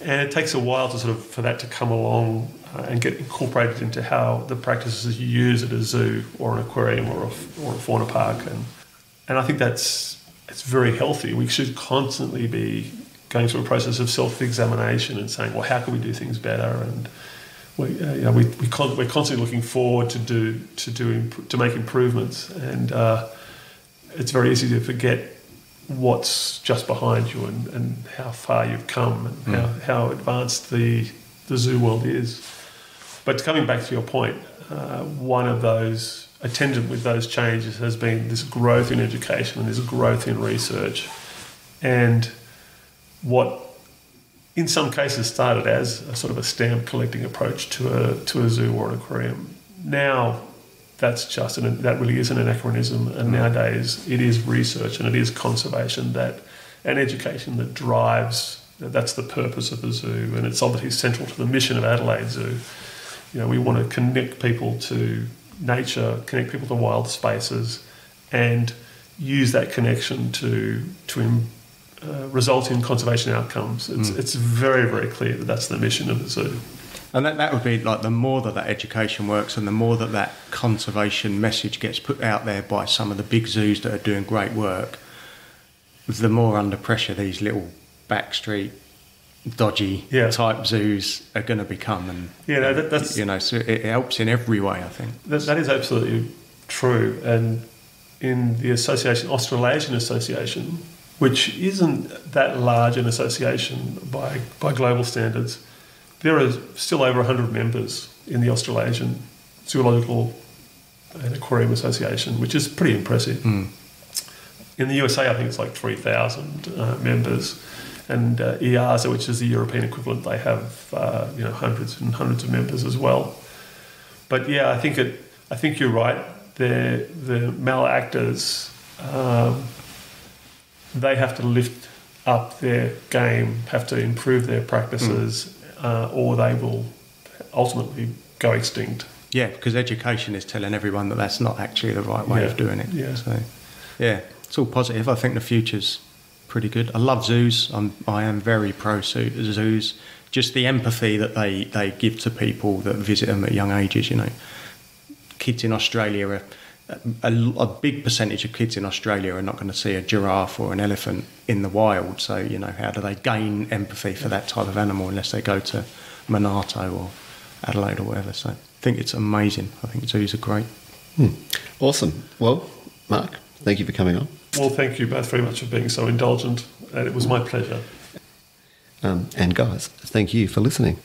And it takes a while to sort of, for that to come along and get incorporated into how the practices you use at a zoo or an aquarium or a fauna park. And I think it's very healthy. We should constantly be going through a process of self-examination and saying, well, how can we do things better? And we're constantly looking forward to make improvements. And it's very easy to forget what's just behind you, and how far you've come, and how advanced the zoo world is. But coming back to your point, one of those attendant with those changes has been this growth in education and this growth in research, and what in some cases started as a sort of a stamp collecting approach to a zoo or an aquarium now that's just that really is an anachronism, and nowadays it is research and it is conservation that and education that drives. That's the purpose of the zoo, and it's obviously central to the mission of Adelaide Zoo. You know, we want to connect people to nature, connect people to wild spaces, and use that connection to result in conservation outcomes. It's very, very clear that that's the mission of the zoo. And that would be like the more that education works and the more that conservation message gets put out there by some of the big zoos that are doing great work, the more under pressure these little backstreet, dodgy type zoos are going to become. And that's, so it helps in every way, I think. That is absolutely true. And in the association, Australasian Association, which isn't that large an association by global standards, there are still over 100 members in the Australasian Zoological and Aquarium Association, which is pretty impressive. In the USA, I think it's like 3,000 members, and EASA, which is the European equivalent, they have hundreds and hundreds of members as well. But yeah, I think you're right. The malactors, they have to lift up their game, have to improve their practices, or they will ultimately go extinct. Yeah, because education is telling everyone that that's not actually the right way of doing it. Yeah. So, yeah, it's all positive. I think the future's pretty good. I love zoos. I am very pro zoos. Just the empathy that they give to people that visit them at young ages. You know, kids in Australia are a big percentage of kids in Australia are not going to see a giraffe or an elephant in the wild. So, you know, how do they gain empathy for that type of animal unless they go to Monarto or Adelaide or whatever? So I think it's amazing. I think zoos are great. Awesome. Well, Mark, thank you for coming on. Well, thank you both very much for being so indulgent. And it was my pleasure. And guys, thank you for listening.